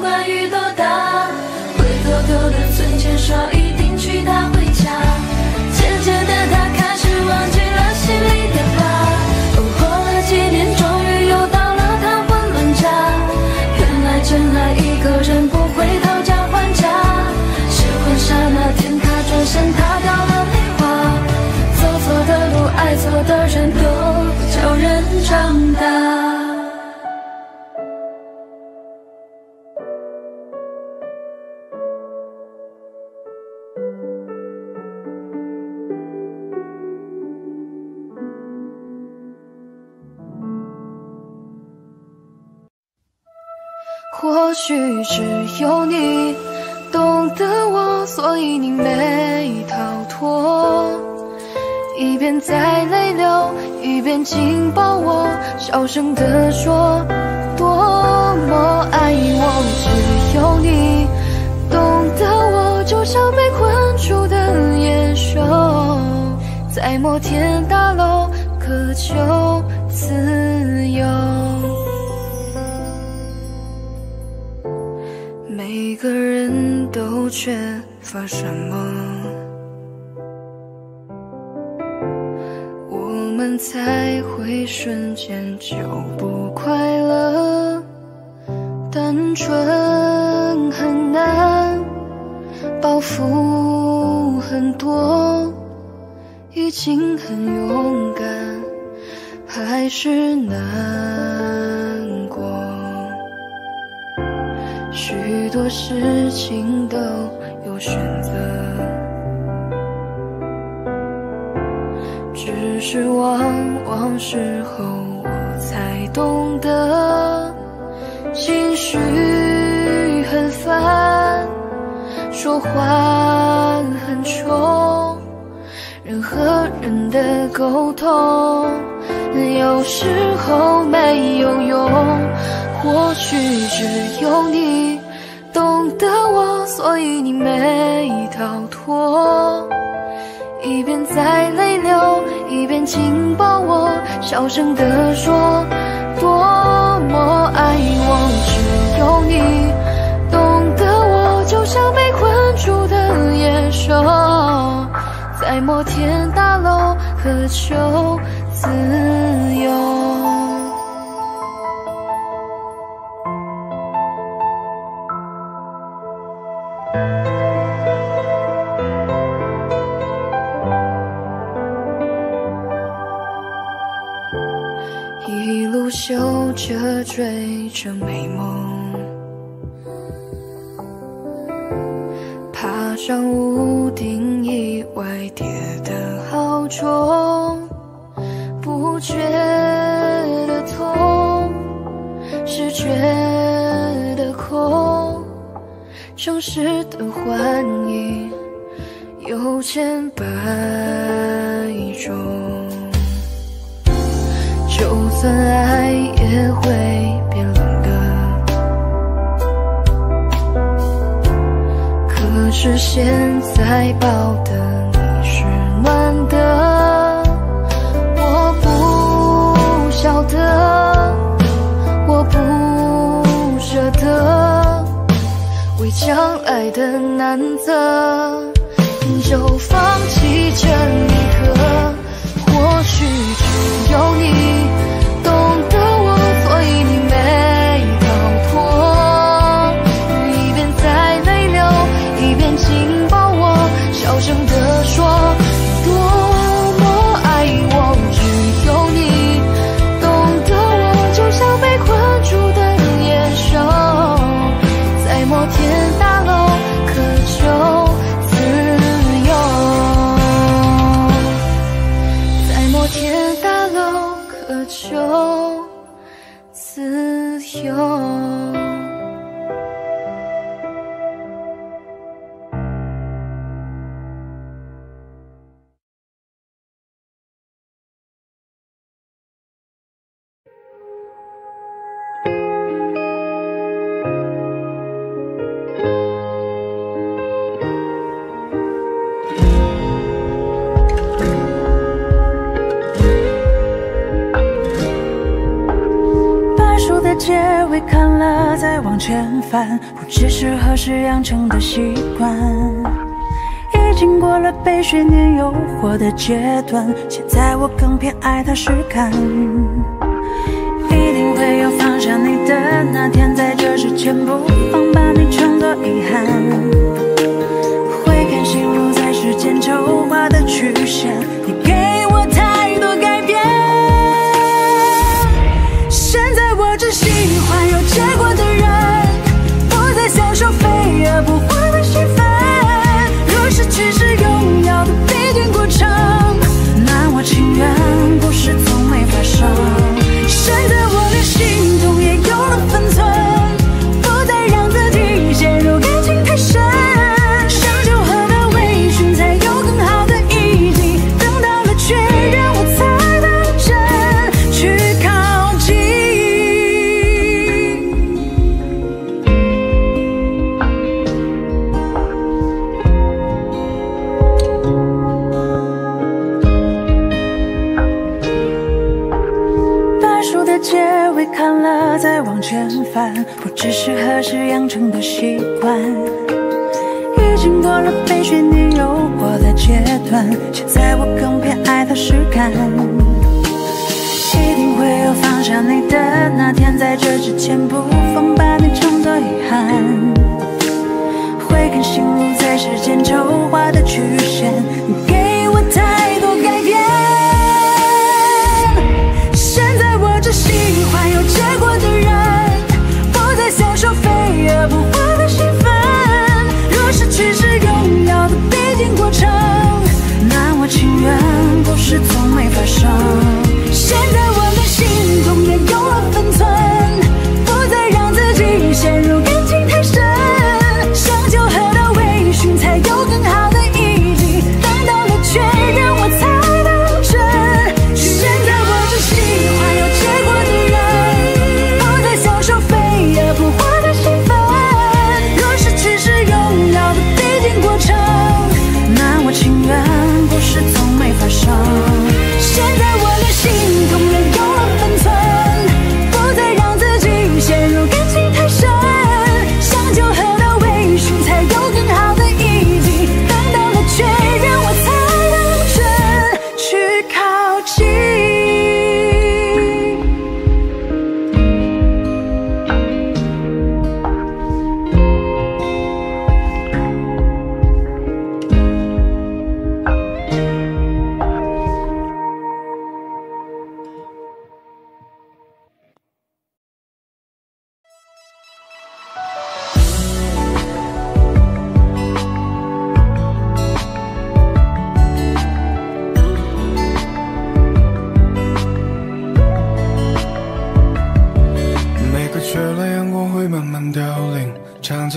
管雨多大，灰嘟嘟的存钱说一定娶她回家。渐渐的，他开始忘记。 心里的疤，哦，过了几年，终于又到了谈婚论嫁。原来真爱一个人不会讨价还价。试婚纱那天，他转身，他掉了泪花。走错的路，爱错的人，都叫人长大。 或许只有你懂得我，所以你没逃脱。一边在泪流，一边紧抱我，小声地说多么爱我。只有你懂得我，就像被困住的野兽，在摩天大楼渴求自由。 每个人都缺乏什么，我们才会瞬间就不快乐。单纯很难，包袱很多，已经很勇敢。还是难过，许多事情都有选择，只是往往事后我才懂得，情绪很烦，说话很冲，人和人的沟通有时候没有用，或许只有你懂得我，所以你没逃脱。一边在泪流，一边紧抱我，小声地说多么爱我。只有你懂得我，就像被困住的野兽，在摩天大楼渴求自由。一路嗅着追着美梦，爬上屋顶意外跌得好重，不觉得痛，是觉得空，城市的幻影有千百种，就算爱也会变冷的，可是现在抱的你是暖的。晓得我不舍得，为将来的难测，就放弃这一刻。或许只有你懂得我，所以你没逃脱。一边在泪流，一边紧抱我，小声地说多么爱我。只有你像被困住的野兽，在摩天大楼渴求自由，在摩天大楼渴求自由。前翻，不知是何时养成的习惯，已经过了被悬念诱惑的阶段，现在我更偏爱踏实感。一定会有放下你的那天，在这之前不妨把你称作遗憾，会看心路在时间筹划的曲线，你给我太多改变。现在我只喜欢有结果的人，享受飞蛾扑火的兴奋，若是只是荣耀的必经过程，那我情愿故事从没发生。现在我连心痛也有了分寸，不再让自己陷入感情太深，想求和他微醺才有更好的意境，等到了确认我才当真去靠近。看了再往前翻，不知是何时养成的习惯，已经过了被悬念诱惑的阶段，现在我更偏爱踏实感。一定会有放下你的那天，在这之前不妨把你称作遗憾，会看心路在时间筹划的曲线，你给我太多改变。陷入感情太深，想就喝到微醺，才有更好的意境。等到了确认，我才保证去选择我真心话有结果的人，不再享受飞蛾扑火的兴奋。若是只是用脑的必经过程，那我情愿不是从没发生。现在我连心痛也有了分寸。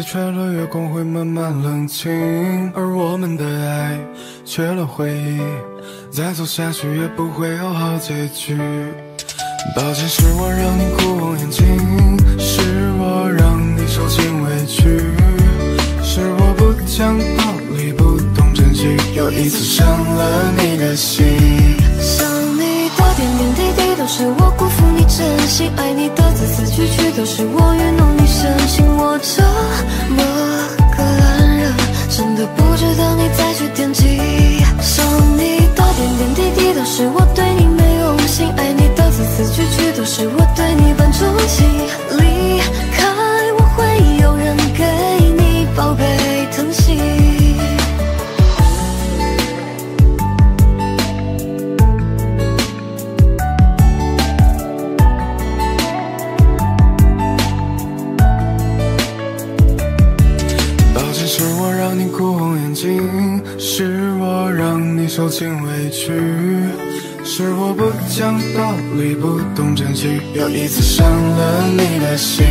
缺了月光会慢慢冷清，而我们的爱缺了回忆，再走下去也不会有好结局。抱歉，是我让你哭红眼睛，是我让你受尽委屈，是我不讲道理，不懂珍惜，又一次伤了你的心。想你的点点滴滴都是我辜负你真心，爱你的字字句句都是我愚弄你深情，我这。 么个烂人，真的不值得你再去惦记。想你的点点滴滴都是我对你没用心，爱你的字字句句都是我对你半钟情。离开我会有人给你宝贝疼惜。是我让你受尽委屈，是我不讲道理，不懂珍惜，又一次伤了你的心。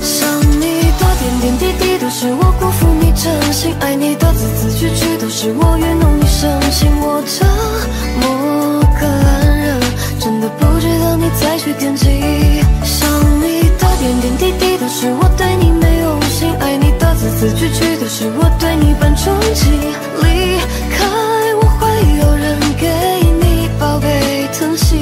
想你的点点滴滴都是我辜负你真心，爱你的字字句句都是我愚弄你深情，我这么个烂人，真的不值得你再去惦记。想你的点点滴滴都是我对你没用心，爱你的字字句句都是我对你半钟情。 离开我会有人给你宝贝疼惜。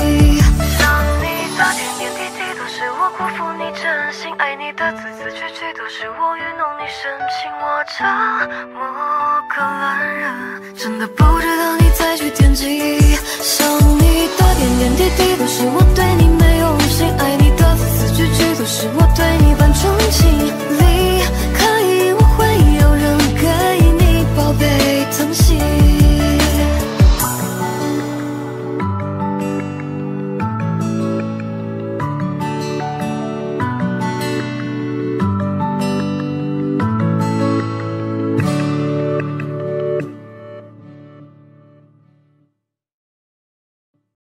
想你的点点滴滴都是我辜负你真心，爱你的字字句句都是我愚弄你深情，我这么个烂人，真的不值得你再去惦记。想你的点点滴滴都是我对你没用心，爱你的字字句句都是我对你半钟情。离开我会有人给你宝贝。 疼惜。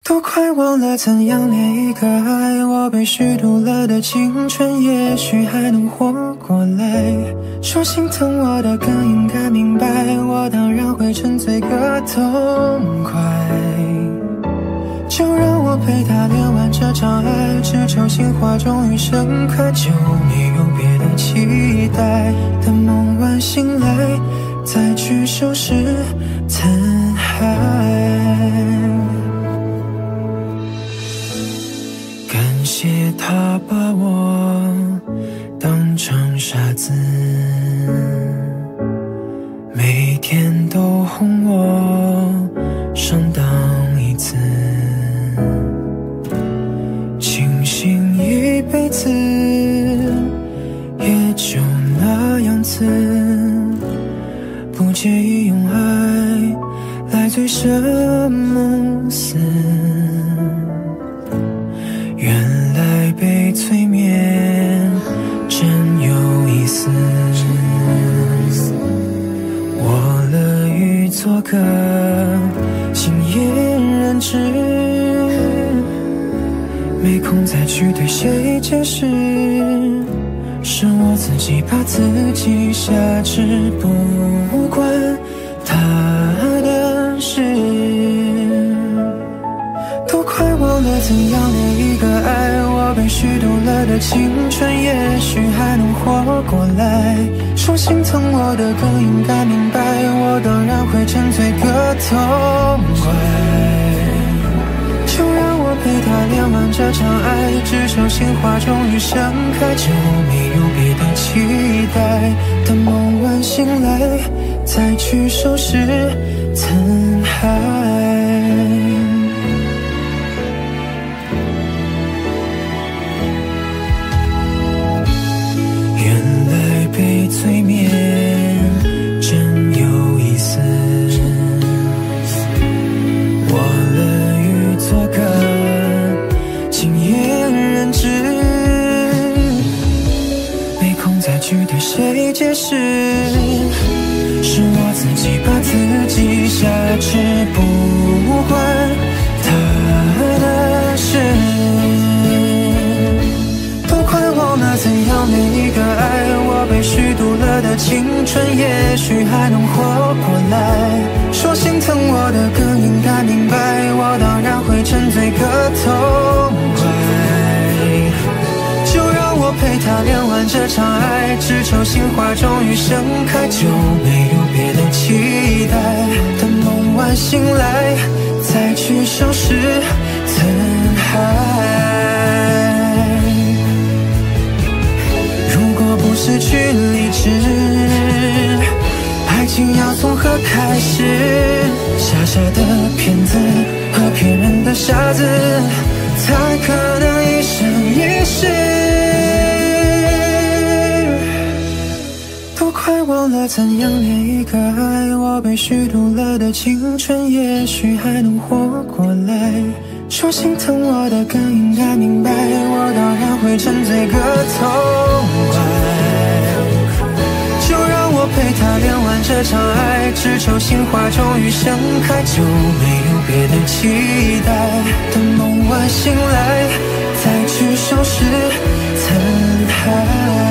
都快忘了怎样恋一个爱，我被虚度了的青春，也许还能活过来。 说心疼我的更应该明白，我当然会沉醉个痛快。就让我陪他练完这场爱，只求心花终于盛开，就没有别的期待。等梦完醒来，再去收拾残骸。感谢他把我。 当成傻子，每天都哄我上当一次，清醒一辈子也就那样子，不介意用爱来醉生梦死，原来被催眠。 真有意思，我乐于做个鲜艳人质，没空再去对谁解释，是我自己把自己挟持，不管他的事，都快忘了怎样恋一个爱我被虚度了的青春，也许还能活过来。说心疼我的更应该明白，我当然会沉醉个痛快。 陪他恋完这场爱，至少心花终于盛开，之后没有别的期待。等梦完醒来，再去收拾残骸。 谁解释？是我自己把自己挟持，不管他的事，都快忘了怎样恋一个爱我被虚度了的青春，也许还能活过来。说心疼我的更应该明白，我当然会沉醉个痛快。 我陪他恋完这场爱，只求心花终于盛开，就没有别的期待。等梦完醒来，再去收拾残骸。如果不失去理智，爱情要从何开始？傻傻的骗子和骗人的傻子，才可能一生一世。 快忘了怎样恋一个爱我被虚度了的青春，也许还能活过来。说心疼我的更应该明白，我当然会沉醉个痛快。就让我陪他恋完这场爱，只求心花终于盛开，就没有别的期待。等梦完醒来，再去收拾残骸。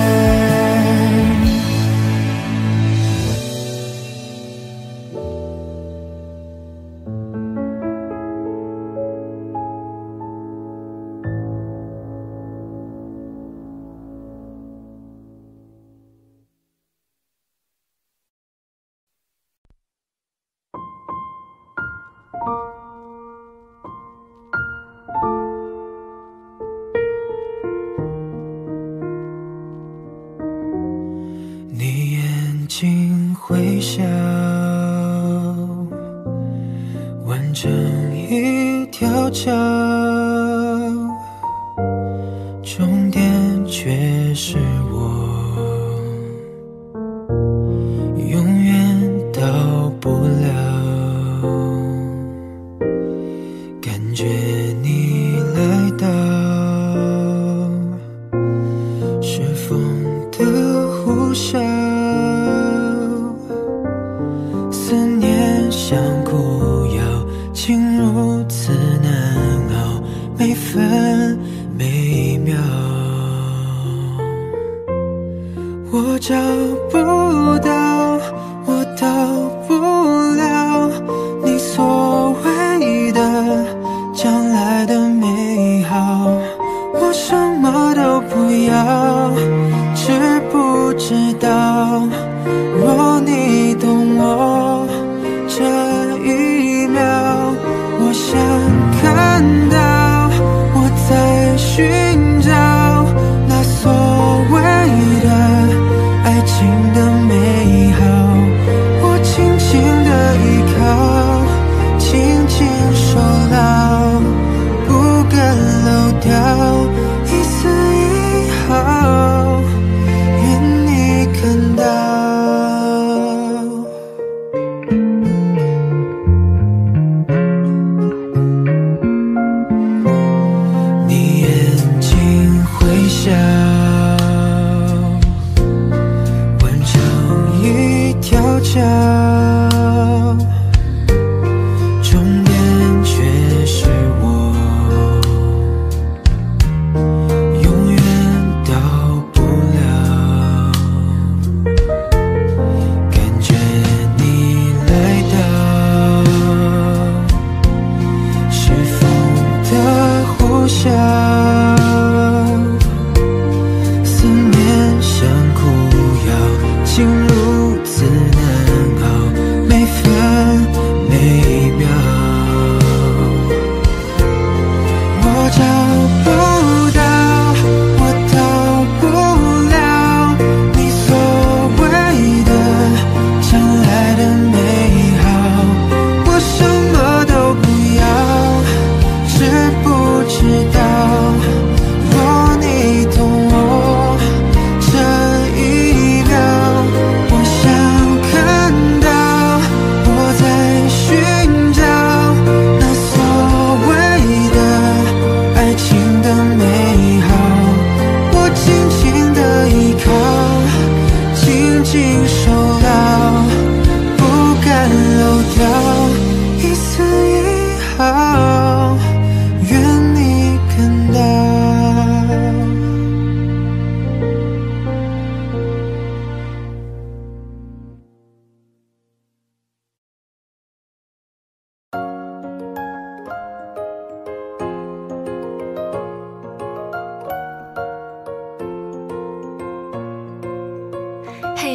一丝一毫，愿你看到。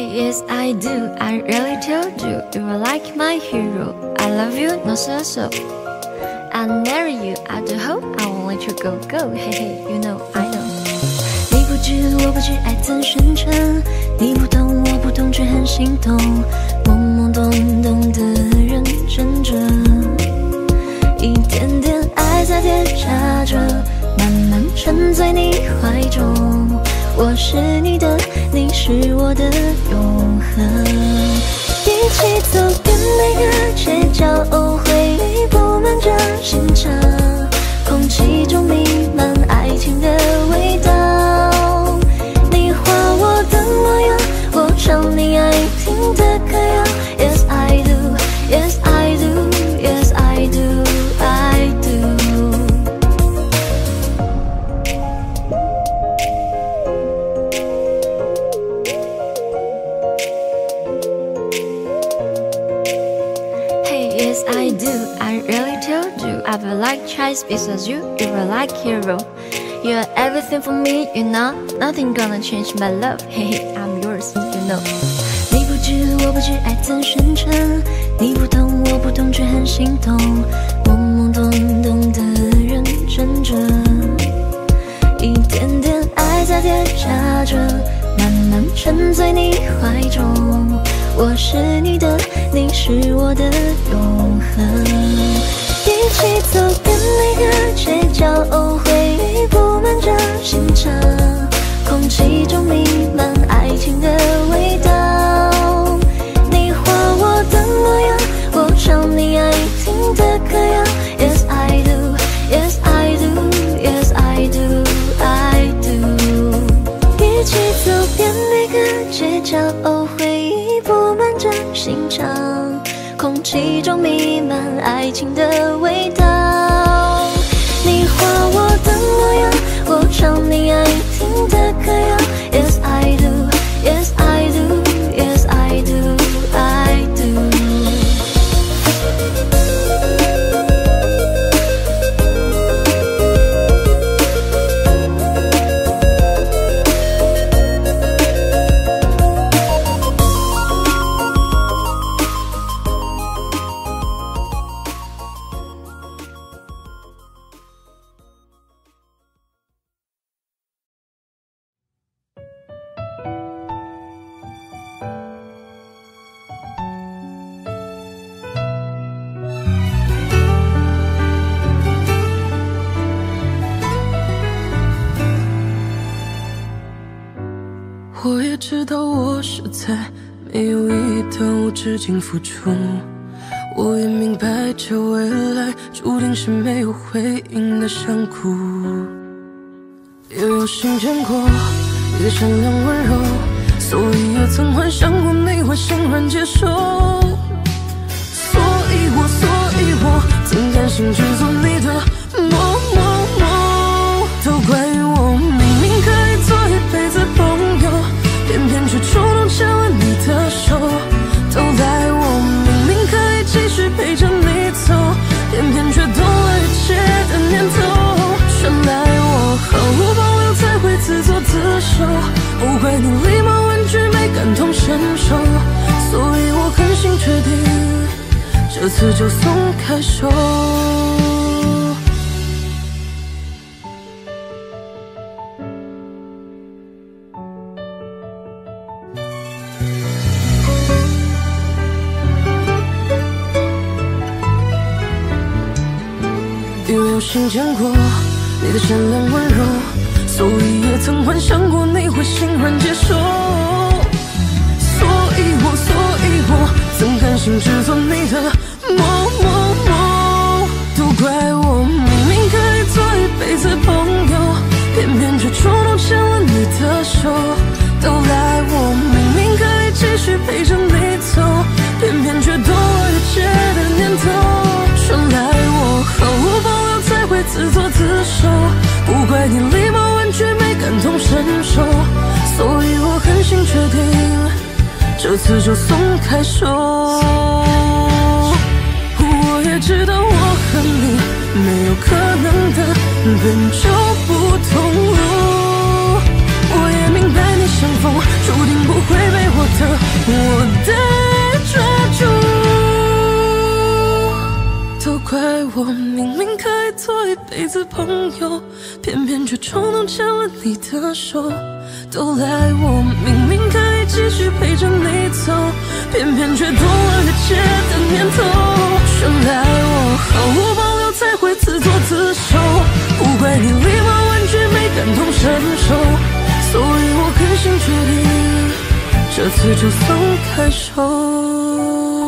Hey, yes I do. I really told you, you are like my hero. I love you, no so so. I marry you, I do hope I won't let you go go. Hey hey, you know I know. 你不知我不知，爱怎深沉？你不懂我不懂，却很心动，懵懵懂懂的认真着，一点点爱在叠加着，慢慢沉在你怀中。 我是你的，你是我的永恒。一起走遍每个街角，哦，回忆布满着心肠，空气中弥漫爱情的味道。你画我的模样，我唱你爱听的歌谣。Yes I do, Yes I do, Yes I do, I do. I feel like child because you, you were like hero. You are everything for me, you know. Nothing gonna change my love. Hey, hey, I'm yours, you know. 你不知我不知，爱怎深沉？你不懂我不懂，却很心动，懵懵懂懂的认真着，一点点爱在叠加着，慢慢沉在你怀中。我是你的，你是我的永恒。 一起走遍每个街角，哦，回忆布满着心肠，空气中弥漫爱情的味道。你画我的模样，我唱你爱听的歌谣。Yes I do, Yes I do, Yes I do, I do。一起走遍每个街角，哦，回忆布满着心肠。 空气中弥漫爱情的味道。你画我的模样，我唱你爱听的歌谣。Yes I do, Yes I do, Yes I do, I至今付出，我也明白这未来注定是没有回应的山谷。也有幸见过你的善良温柔，所以也曾幻想过你会欣然接受。所以我，所以我曾甘心去做你的某某某，都怪我明明可以做一辈子朋友，偏偏却主动牵了你的手。 都赖我，明明可以继续陪着你走，偏偏却动了一切的念头。原来我毫无保留才会自作自受，不怪你礼貌婉拒没感同身受，所以我狠心决定，这次就松开手。 曾见过你的善良温柔，所以也曾幻想过你会欣然接受。所以我，所以我曾甘心只做你的某某某，都怪我明明可以做一辈子朋友，偏偏却主动牵了你的手。都赖我明明可以继续陪着你走，偏偏却多了一切的念头。原来我毫无保留。 会自作自受，不怪你礼貌婉拒没感同身受，所以我狠心决定，这次就松开手。我也知道我和你没有可能的，本就不同路。我也明白你相逢注定不会被我的谁字朋友，偏偏却冲动牵了你的手。都赖我，明明该继续陪着你走，偏偏却动了越界的念头。全赖我，毫无保留才会自作自受，不怪你礼貌婉拒，没感同身受，所以我狠心决定，这次就放开手。